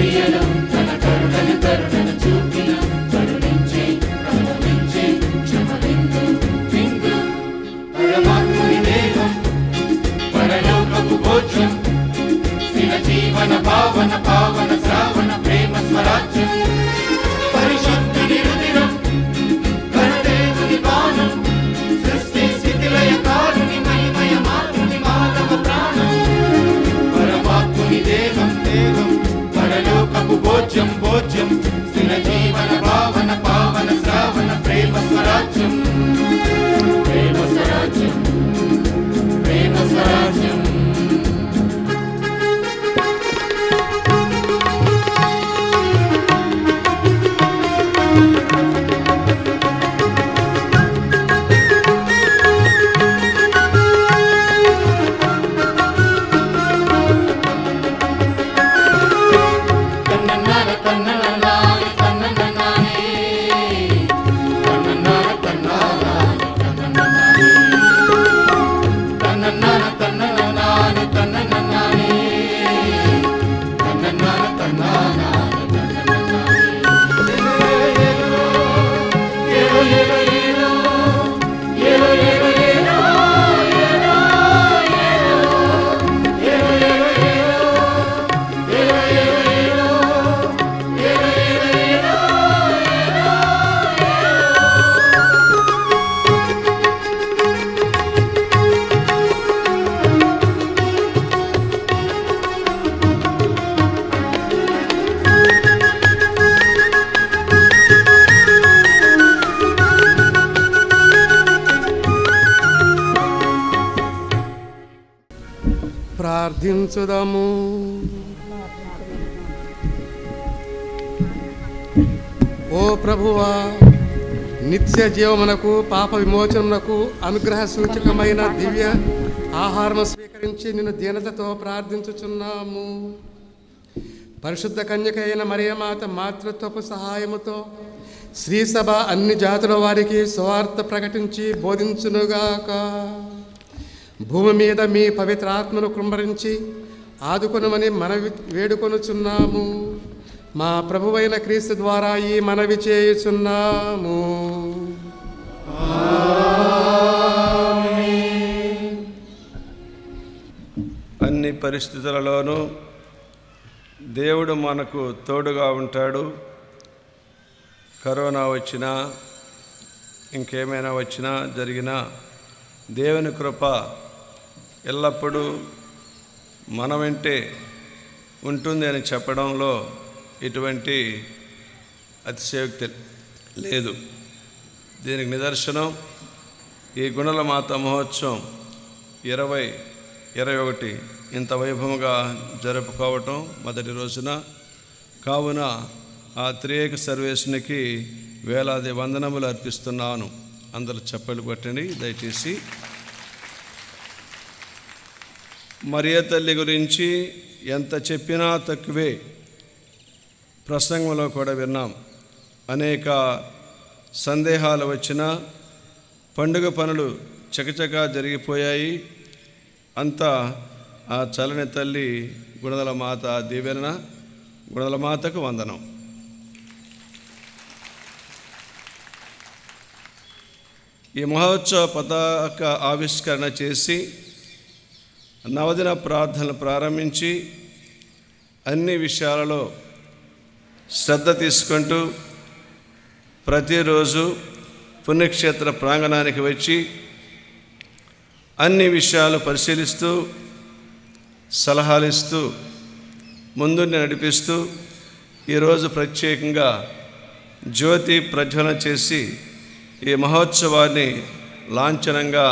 जीवन पावन पावन श्रावण प्रेम स्वराज्य परिशुद्धि रुधिरम करुणेदुनि पानम सृष्टि स्थितिलय कारुणि महिमय मातृनि मानव प्राणम परमात्मनि देवं देवं परलोकभु भोज्यं भोज्यं स्थिर जीवन पावन पावन श्रावण प्रेम स्वराज्यम प्रेम स्वराज्यम प्रेम स्वराज्यम ప్రార్థించుదాము. ఓ ప్రభువా, నిత్య జీవమునకు పాప విమోచనమునకు అనుగ్రహ సూచకమైన దివ్య ఆహారము స్వీకరించి నిన్ను దీనతతో ప్రార్థించుచున్నాము. పరిశుద్ధ కన్యకైన మరియమాత మాతృత్వపు సహాయముతో శ్రీ సభ అన్ని జాతుల వారికి సువార్త ప్రకటించి బోధించునుగాక. భూమి మీద మీ పవిత్ర ఆత్మను కుమ్మరించి ఆదుకొనమని మనవి వేడుకొనుచున్నాము. మా ప్రభువైన క్రీస్తు ద్వారా ఈ మనవి చేయుచున్నాము. ఆమేన్. అన్ని పరిస్థితులలోనూ దేవుడు మనకు తోడుగా ఉంటాడు. కరోనా వచ్చినా ఇంకేమైనా వచ్చినా జరిగినా దేవుని కృప ఎల్లప్పుడూ మన వెంటే ఉంటుంది అని చెప్పడంలో ఎటువంటి అతిశయోక్తి లేదు. దీనికి నిదర్శనం ఈ గుణలమాత మహోత్సవం ఇరవై ఇరవై ఒకటి ఇంత వైభవంగా జరుపుకోవటం మొదటి రోజున. కావున ఆ త్రియేక సర్వేశ్వరునికి వేలాది వందనములు అర్పిస్తున్నాను. అందరూ చప్పట్లు కొట్టండి. దయచేసి మరియ తల్లి గురించి ఎంత చెప్పినా తక్కువే. ప్రసంగంలో కూడా విన్నాం, అనేక సందేహాలు వచ్చినా పండుగ పనులు చకచకా జరిగిపోయాయి. అంతా ఆ చల్లని తల్లి గుణదలమాత దీవెన. గుణదలమాతకు వందనం. ఈ మహోత్సవ పతాక ఆవిష్కరణ చేసి నవదిన ప్రార్థనలు ప్రారంభించి అన్ని విషయాలలో శ్రద్ధ తీసుకుంటూ ప్రతిరోజు పుణ్యక్షేత్ర ప్రాంగణానికి వచ్చి అన్ని విషయాలు పరిశీలిస్తూ సలహాలు ఇస్తూ ముందుని నడిపిస్తూ ఈరోజు ప్రత్యేకంగా జ్యోతి ప్రజ్వలన చేసి ఈ మహోత్సవాన్ని లాంఛనంగా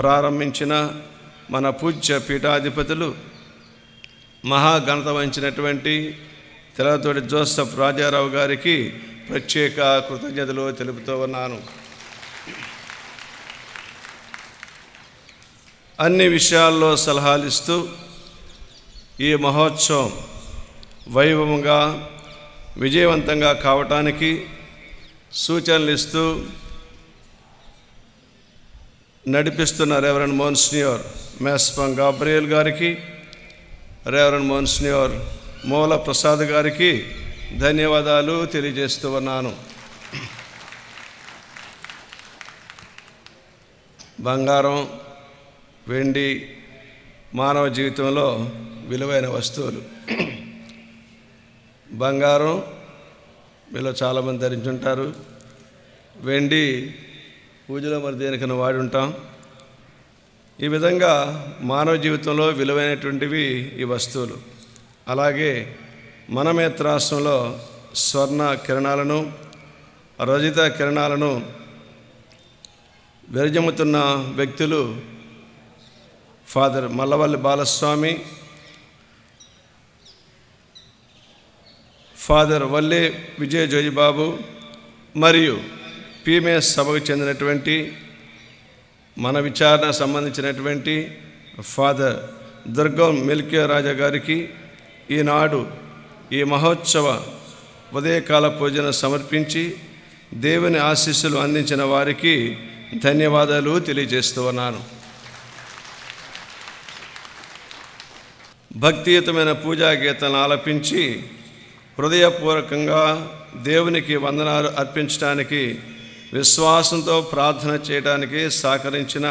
ప్రారంభించిన మన పూజ్య పీఠాధిపతులు మహాఘనత వహించినటువంటి తెలతోటి జోసెఫ్ రాజారావు గారికి ప్రత్యేక కృతజ్ఞతలు తెలుపుతూ ఉన్నాను. అన్ని విషయాల్లో సలహాలు ఇస్తూ ఈ మహోత్సవం వైభవంగా విజయవంతంగా కావటానికి సూచనలు ఇస్తూ నడిపిస్తున్న రెవరెండ్ మోన్సినియర్ మెస్పం గాబ్రియల్ గారికి, రెవరెండ్ మోన్సినియర్ మూల ప్రసాద్ గారికి ధన్యవాదాలు తెలియజేస్తున్నాను. బంగారం వెండి మానవ జీవితంలో విలువైన వస్తువులు. బంగారం మీలో చాలామంది ధరించుంటారు, వెండి పూజలో మరి దేనికైనా వాడి ఉంటాం. ఈ విధంగా మానవ జీవితంలో విలువైనటువంటివి ఈ వస్తువులు. అలాగే మనమేత్రాశ్రంలో స్వర్ణ కిరణాలను రజిత కిరణాలను వెరజమ్ముతున్న వ్యక్తులు ఫాదర్ మల్లవల్లి బాలస్వామి, ఫాదర్ వల్లే విజయ జోజిబాబు మరియు పీఎంఎస్ సభకు చెందినటువంటి మన విచారణ సంబంధించినటువంటి ఫాదర్ దుర్గం మిల్కే రాజా గారికి ఈనాడు ఈ మహోత్సవ ఉదయకాల పూజను సమర్పించి దేవుని ఆశీస్సులు అందించిన వారికి ధన్యవాదాలు తెలియజేస్తూ ఉన్నాను. భక్తియుతమైన పూజా గీతాలను ఆలపించి హృదయపూర్వకంగా దేవునికి వందనాలు అర్పించడానికి విశ్వాసంతో ప్రార్థన చేయడానికి సహకరించిన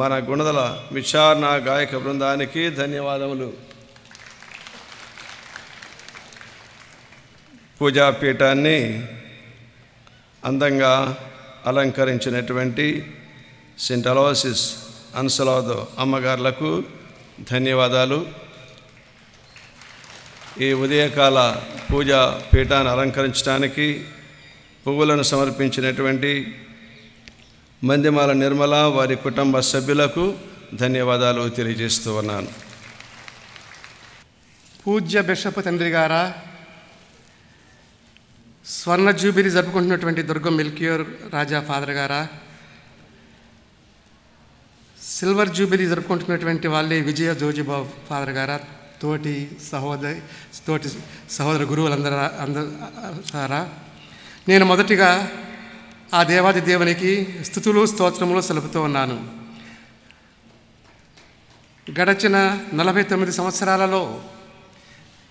మన గుణదల విచారణ గాయక బృందానికి ధన్యవాదములు. పూజాపీఠాన్ని అందంగా అలంకరించినటువంటి సెయింట్ అలోసిస్ అన్సలాదో అమ్మగారులకు ధన్యవాదాలు. ఈ ఉదయకాల పూజా పీఠాన్ని అలంకరించడానికి పువ్వులను సమర్పించినటువంటి మందిమాల నిర్మల వారి కుటుంబ సభ్యులకు ధన్యవాదాలు తెలియజేస్తూ ఉన్నాను. పూజ్య బిషప్ తండ్రి గారా, స్వర్ణ జూబిలీ జరుపుకుంటున్నటువంటి దుర్గం మిల్కియోర్ రాజా ఫాదర్ గారా, సిల్వర్ జూబిలీ జరుపుకుంటున్నటువంటి వాళ్ళే విజయ జోజిబాబు ఫాదర్ గారా, తోటి సహోదరి తోటి సహోదర గురువులందరూ అందరా, నేను మొదటిగా ఆ దేవాది దేవునికి స్తుతులు స్తోత్రములు సెలుపుతూ ఉన్నాను. గడచిన నలభై తొమ్మిది సంవత్సరాలలో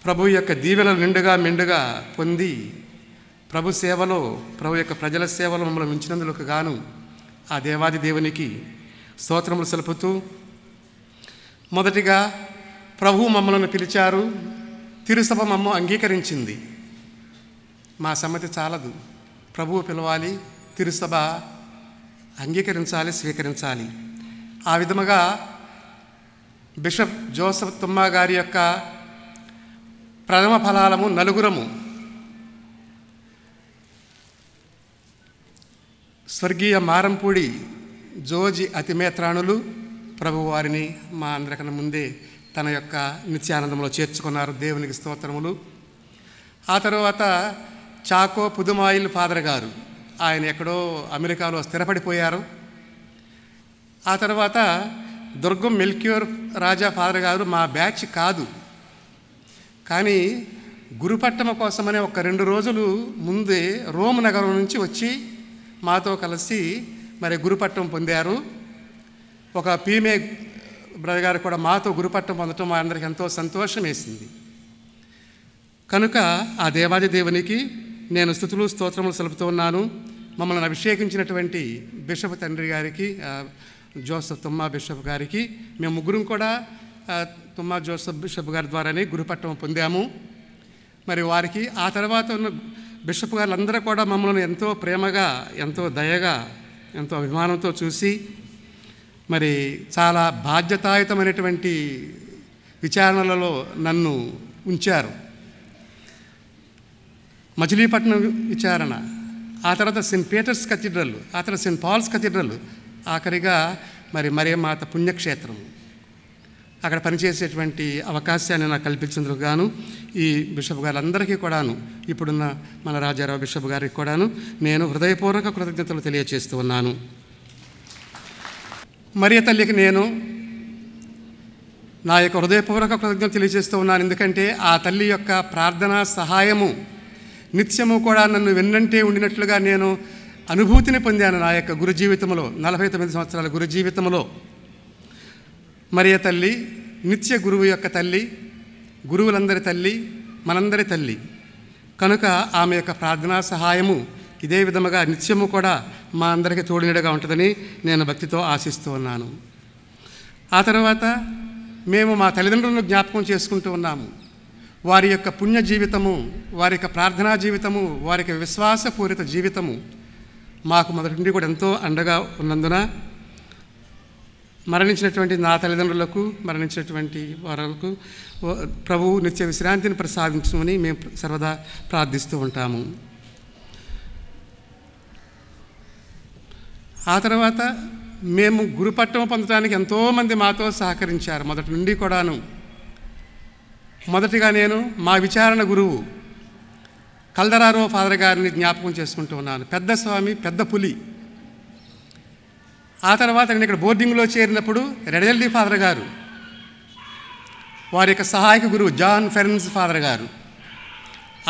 ప్రభు యొక్క దీవెనలు నిండుగా మెండుగా పొంది ప్రభు సేవలో ప్రభు యొక్క ప్రజల సేవలో మమ్మల్ని ఉంచినందులకు గాను ఆ దేవాది దేవునికి స్తోత్రములు సెలుపుతూ, మొదటిగా ప్రభు మమ్మలను పిలిచారు, తిరుసభ మమ్మ అంగీకరించింది. మా సమ్మతి చాలదు, ప్రభువు పిలవాలి, తిరుసభ అంగీకరించాలి, స్వీకరించాలి. ఆ విధముగా బిషప్ జోసఫ్ తుమ్మా గారి యొక్క ప్రథమ ఫలాలము నలుగురము స్వర్గీయ మారంపూడి జోజి అతిమేత్రాణులు ప్రభువారిని మా అందరికన్నా ముందే తన యొక్క నిత్యానందంలో చేర్చుకున్నారు, దేవునికి స్తోత్రములు. ఆ తర్వాత చాకో పుదుమాయిల్ ఫాదర్ గారు, ఆయన ఎక్కడో అమెరికాలో స్థిరపడిపోయారు. ఆ తర్వాత దుర్గం మిల్కియోర్ రాజా ఫాదర్ గారు మా బ్యాచ్ కాదు, కానీ గురుపట్టమ కోసమనే ఒక రెండు రోజులు ముందే రోమ్ నగరం నుంచి వచ్చి మాతో కలిసి మరి గురుపట్టం పొందారు. ఒక పీమే బ్రదర్ గారు కూడా మాతో గురుపట్టం పొందటం మా అందరికి ఎంతో సంతోషం వేసింది. కనుక ఆ దేవాది దేవునికి నేను స్తుతులు స్తోత్రములు సెలుపుతూ ఉన్నాను. మమ్మల్ని అభిషేకించినటువంటి బిషప్ తండ్రి గారికి, జోసఫ్ తుమ్మా బిషప్ గారికి, మేము ముగ్గురం కూడా తుమ్మా జోసఫ్ బిషప్ గారి ద్వారానే గురుపట్టం పొందాము. మరి వారికి ఆ తర్వాత ఉన్న బిషప్ గారులందరూ కూడా మమ్మల్ని ఎంతో ప్రేమగా, ఎంతో దయగా, ఎంతో అభిమానంతో చూసి మరి చాలా బాధ్యతాయుతమైనటువంటి విచారణలలో నన్ను ఉంచారు. మచిలీపట్నం విచారణ, ఆ తర్వాత సెయింట్ పీటర్స్ కథీడ్రల్, ఆ తర్వాత సెయింట్ పాల్స్ కథీడ్రల్, ఆఖరిగా మరి మరియమాత పుణ్యక్షేత్రము అక్కడ పనిచేసేటువంటి అవకాశాన్ని నాకు కల్పించినందుకు గాను ఈ బిషప్ గారులందరికీ కూడాను, ఇప్పుడున్న మన రాజారావు బిషప్ గారికి కూడాను నేను హృదయపూర్వక కృతజ్ఞతలు తెలియజేస్తూ ఉన్నాను. మరియ తల్లికి నేను నా యొక్క హృదయపూర్వక కృతజ్ఞతలు తెలియజేస్తూ ఉన్నాను. ఎందుకంటే ఆ తల్లి యొక్క ప్రార్థనా సహాయము నిత్యము కూడా నన్ను వెన్నంటే ఉండినట్లుగా నేను అనుభూతిని పొందాను. నా యొక్క గురు జీవితంలో నలభై తొమ్మిది సంవత్సరాల గురు జీవితంలో మరియ తల్లి నిత్య గురువు యొక్క తల్లి, గురువులందరి తల్లి మనందరి తల్లి కనుక ఆమె యొక్క ప్రార్థనా సహాయము ఇదే విధముగా నిత్యము కూడా మా అందరికీ తోడునీడగా ఉంటుందని నేను భక్తితో ఆశిస్తూ ఉన్నాను. ఆ తర్వాత మేము మా తల్లిదండ్రులను జ్ఞాపకం చేసుకుంటూ ఉన్నాము. వారి యొక్క పుణ్య జీవితము, వారి యొక్క ప్రార్థనా జీవితము, వారి యొక్క విశ్వాసపూరిత జీవితము మాకు మొదటి నుండి కూడా ఎంతో అండగా ఉన్నందున మరణించినటువంటి నా తల్లిదండ్రులకు, మరణించినటువంటి వారికి ప్రభువు నిత్య విశ్రాంతిని ప్రసాదించమని మేము సర్వదా ప్రార్థిస్తూ ఉంటాము. ఆ తర్వాత మేము గురుపట్టం పొందడానికి ఎంతోమంది మాతో సహకరించారు మొదటి నుండి కూడాను. మొదటిగా నేను మా విచారణ గురువు కల్దరారో ఫాదర్ గారిని జ్ఞాపకం చేసుకుంటూ ఉన్నాను. పెద్ద స్వామి, పెద్ద పులి. ఆ తర్వాత నేను ఇక్కడ బోర్డింగ్లో చేరినప్పుడు రెడెల్డి ఫాదర్ గారు, వారి యొక్క సహాయక గురువు జాన్ ఫెర్న్స్ ఫాదర్ గారు.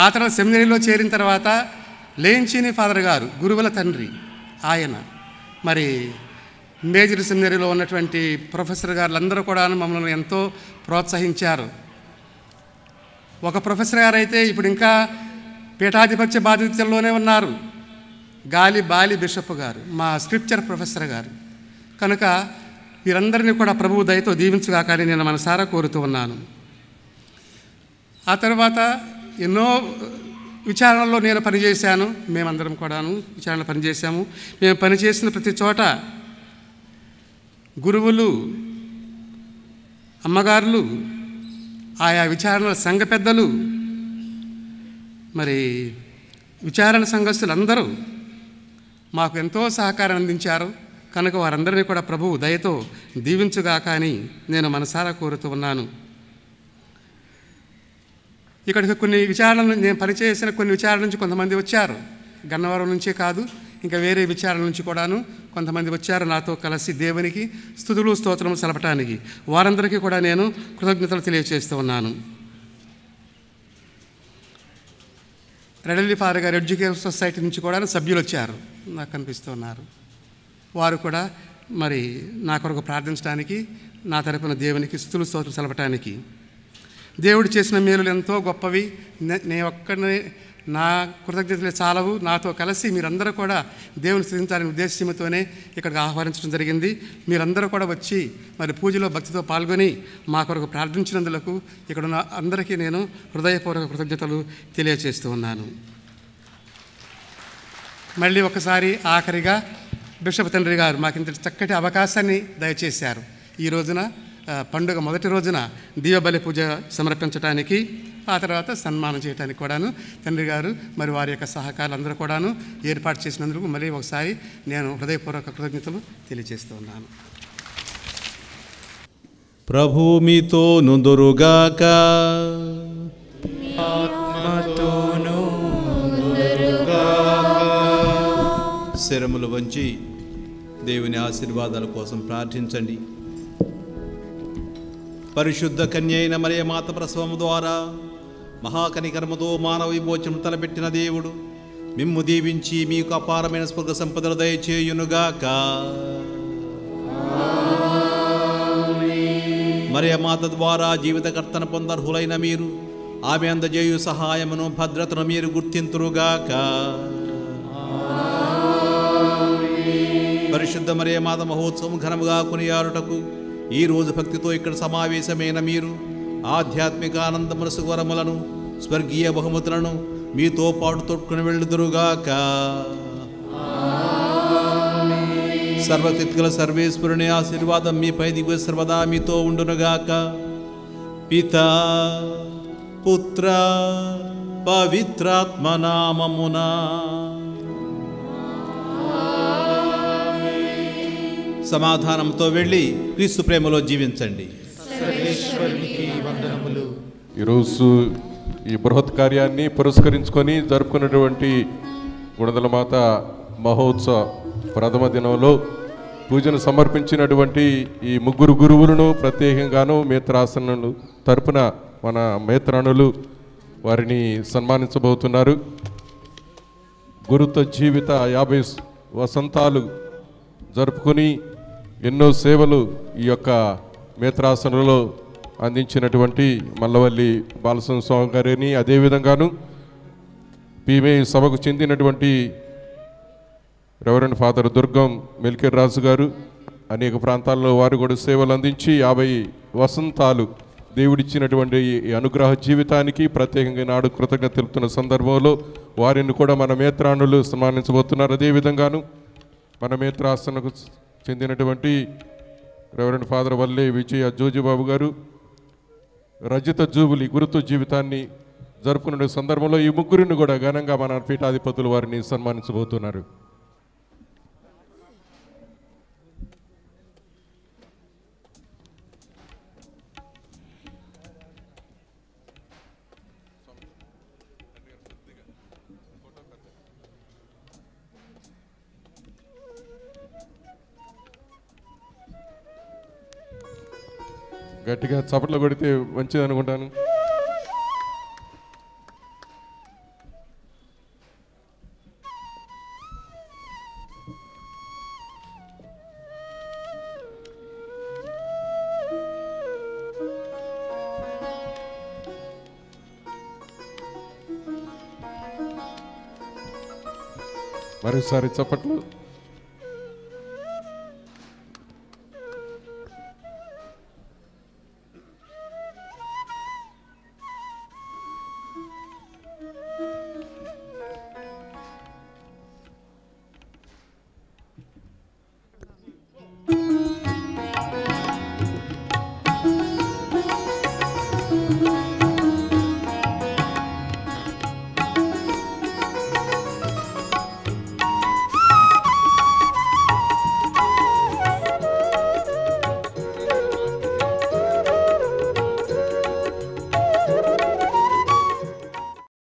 ఆ తర్వాత సెమినరీలో చేరిన తర్వాత లేంచిని ఫాదర్ గారు, గురువుల తండ్రి ఆయన. మరి మేజర్ సెమినరీలో ఉన్నటువంటి ప్రొఫెసర్ గారులందరూ కూడా మమ్మల్ని ఎంతో ప్రోత్సహించారు. ఒక ప్రొఫెసర్ గారైతే ఇప్పుడు ఇంకా పీఠాధిపత్య బాధ్యతల్లోనే ఉన్నారు, గాలి బాలి బిషప్ గారు, మా స్క్రిప్చర్ ప్రొఫెసర్ గారు. కనుక వీరందరినీ కూడా ప్రభువు దయతో దీవించుగాక అని నేను మనసారా కోరుతూ ఉన్నాను. ఆ తర్వాత ఎన్నో విచారణలో నేను పనిచేశాను, మేమందరం కూడాను విచారణ పనిచేశాము. మేము పనిచేసిన ప్రతి చోట గురువులు, అమ్మగారులు, ఆయా విచారణల సంఘ పెద్దలు, మరి విచారణ సంఘస్థులందరూ మాకు ఎంతో సహకారం అందించారు. కనుక వారందరినీ కూడా ప్రభువు దయతో దీవించుగాక అని నేను మనసారా కోరుతూ ఉన్నాను. ఇక్కడికి కొన్ని విచారణలు, నేను పనిచేసిన కొన్ని విచారణ నుంచి కొంతమంది వచ్చారు. గన్నవరం నుంచే కాదు, ఇంకా వేరే విచారణ నుంచి కూడాను కొంతమంది వచ్చారు నాతో కలిసి దేవునికి స్తుతులు స్తోత్రము సెలపటానికి. వారందరికీ కూడా నేను కృతజ్ఞతలు తెలియజేస్తూ ఉన్నాను. రెడల్లి ఫాదర్ గారు ఎడ్యుకేషన్ సొసైటీ నుంచి కూడా సభ్యులు వచ్చారు, నాకు కనిపిస్తూ ఉన్నారు. వారు కూడా మరి నా కొరకు ప్రార్థించడానికి, నా తరపున దేవునికి స్తుతులు స్తోత్రం సెలపటానికి. దేవుడు చేసిన మేలులు ఎంతో గొప్పవి. నేను ఒక్కడనే నా కృతజ్ఞతలే చాలవు, నాతో కలిసి మీరందరూ కూడా దేవుని స్తుతించాలనే ఉద్దేశంతోనే ఇక్కడికి ఆహ్వానించడం జరిగింది. మీరందరూ కూడా వచ్చి మరి పూజలో భక్తితో పాల్గొని మా కొరకు ప్రార్థించినందులకు ఇక్కడ ఉన్న అందరికీ నేను హృదయపూర్వక కృతజ్ఞతలు తెలియజేస్తూ ఉన్నాను. మళ్ళీ ఒకసారి ఆఖరిగా బిషప్ తండ్రి గారు మాకు ఇంత చక్కటి అవకాశాన్ని దయచేశారు. ఈ రోజున పండుగ మొదటి రోజున దీపబలి పూజ సమర్పించడానికి, ఆ తర్వాత సన్మానం చేయడానికి కూడాను తండ్రి గారు మరి వారి యొక్క సహకారులు అందరూ కూడాను ఏర్పాటు చేసినందుకు మళ్ళీ ఒకసారి నేను హృదయపూర్వక కృతజ్ఞతలు తెలియజేస్తూ ఉన్నాను. ప్రభువు మీతోను ఉండునుగాక. శరములు వంచి దేవుని ఆశీర్వాదాల కోసం ప్రార్థించండి. పరిశుద్ధ కన్యైన మరియ మాత ప్రసవము ద్వారా మహాకనికరముతో మానవ విమోచనం తలపెట్టిన దేవుడు మిమ్ము దీవించి మీకు అపారమైన స్వర్గ సంపదలు దయచేయునుగాక. మరియ మాత ద్వారా జీవితకర్తన పొందర్హులైన మీరు ఆమె అందజేయు సహాయమును, భద్రతను మీరు గుర్తింతురుగాక. పరిశుద్ధ మరియ మాత మహోత్సవం ఘనముగా కొనియారుటకు ఈ రోజు భక్తితో ఇక్కడ సమావేశమైన మీరు ఆధ్యాత్మిక ఆనందముల సువరములను, స్వర్గీయ బహుమతులను మీతో పాటు తొట్టుకుని వెళ్ళుదురుగాక. సర్వశక్తిగల సర్వేశ్వరుని ఆశీర్వాదం మీపై దిగు సర్వదా మీతో ఉండునుగాక. పితా, పుత్ర, పవిత్రాత్మనామమున సమాధానంతో వెళ్ళి క్రీస్తు ప్రేమలో జీవించండి. ఈరోజు ఈ బృహత్ కార్యాన్ని పురస్కరించుకొని జరుపుకున్నటువంటి గుణదలమాత మహోత్సవ ప్రథమ దినంలో పూజను సమర్పించినటువంటి ఈ ముగ్గురు గురువులను ప్రత్యేకంగాను మేత్రాసనులు తరపున మన మేత్రాణులు వారిని సన్మానించబోతున్నారు. గురుత్వ జీవిత యాభై వసంతాలు జరుపుకొని ఎన్నో సేవలు ఈ యొక్క మేత్రాసనంలో అందించినటువంటి మల్లవల్లి బాలసంస్వామి గారిని అదే విధంగాను పీవే సభకు చెందినటువంటి రెవరెండ్ ఫాదర్ దుర్గం మెల్కేర్ రాజు గారు అనేక ప్రాంతాల్లో వారు కూడా సేవలు అందించి యాభై వసంతాలు దేవుడిచ్చినటువంటి అనుగ్రహ జీవితానికి ప్రత్యేకంగా నాడు కృతజ్ఞత తెలుపుతున్న సందర్భంలో వారిని కూడా మన మేత్రాణులు సన్మానించబోతున్నారు. అదే విధంగాను మన మేత్రాసనకు చెందినటువంటి రెవరెండ్ ఫాదర్ వల్లే విజయ జోజుబాబు గారు రజిత జూబులి గురుతు జీవితాన్ని జరుపుకునే సందర్భంలో ఈ ముగ్గురిని కూడా ఘనంగా మన పీఠాధిపతులు వారిని సన్మానించబోతున్నారు. గట్టిగా చప్పట్లు కొడితే మంచిది అనుకుంటాను. మరోసారి చప్పట్లు. Thank you.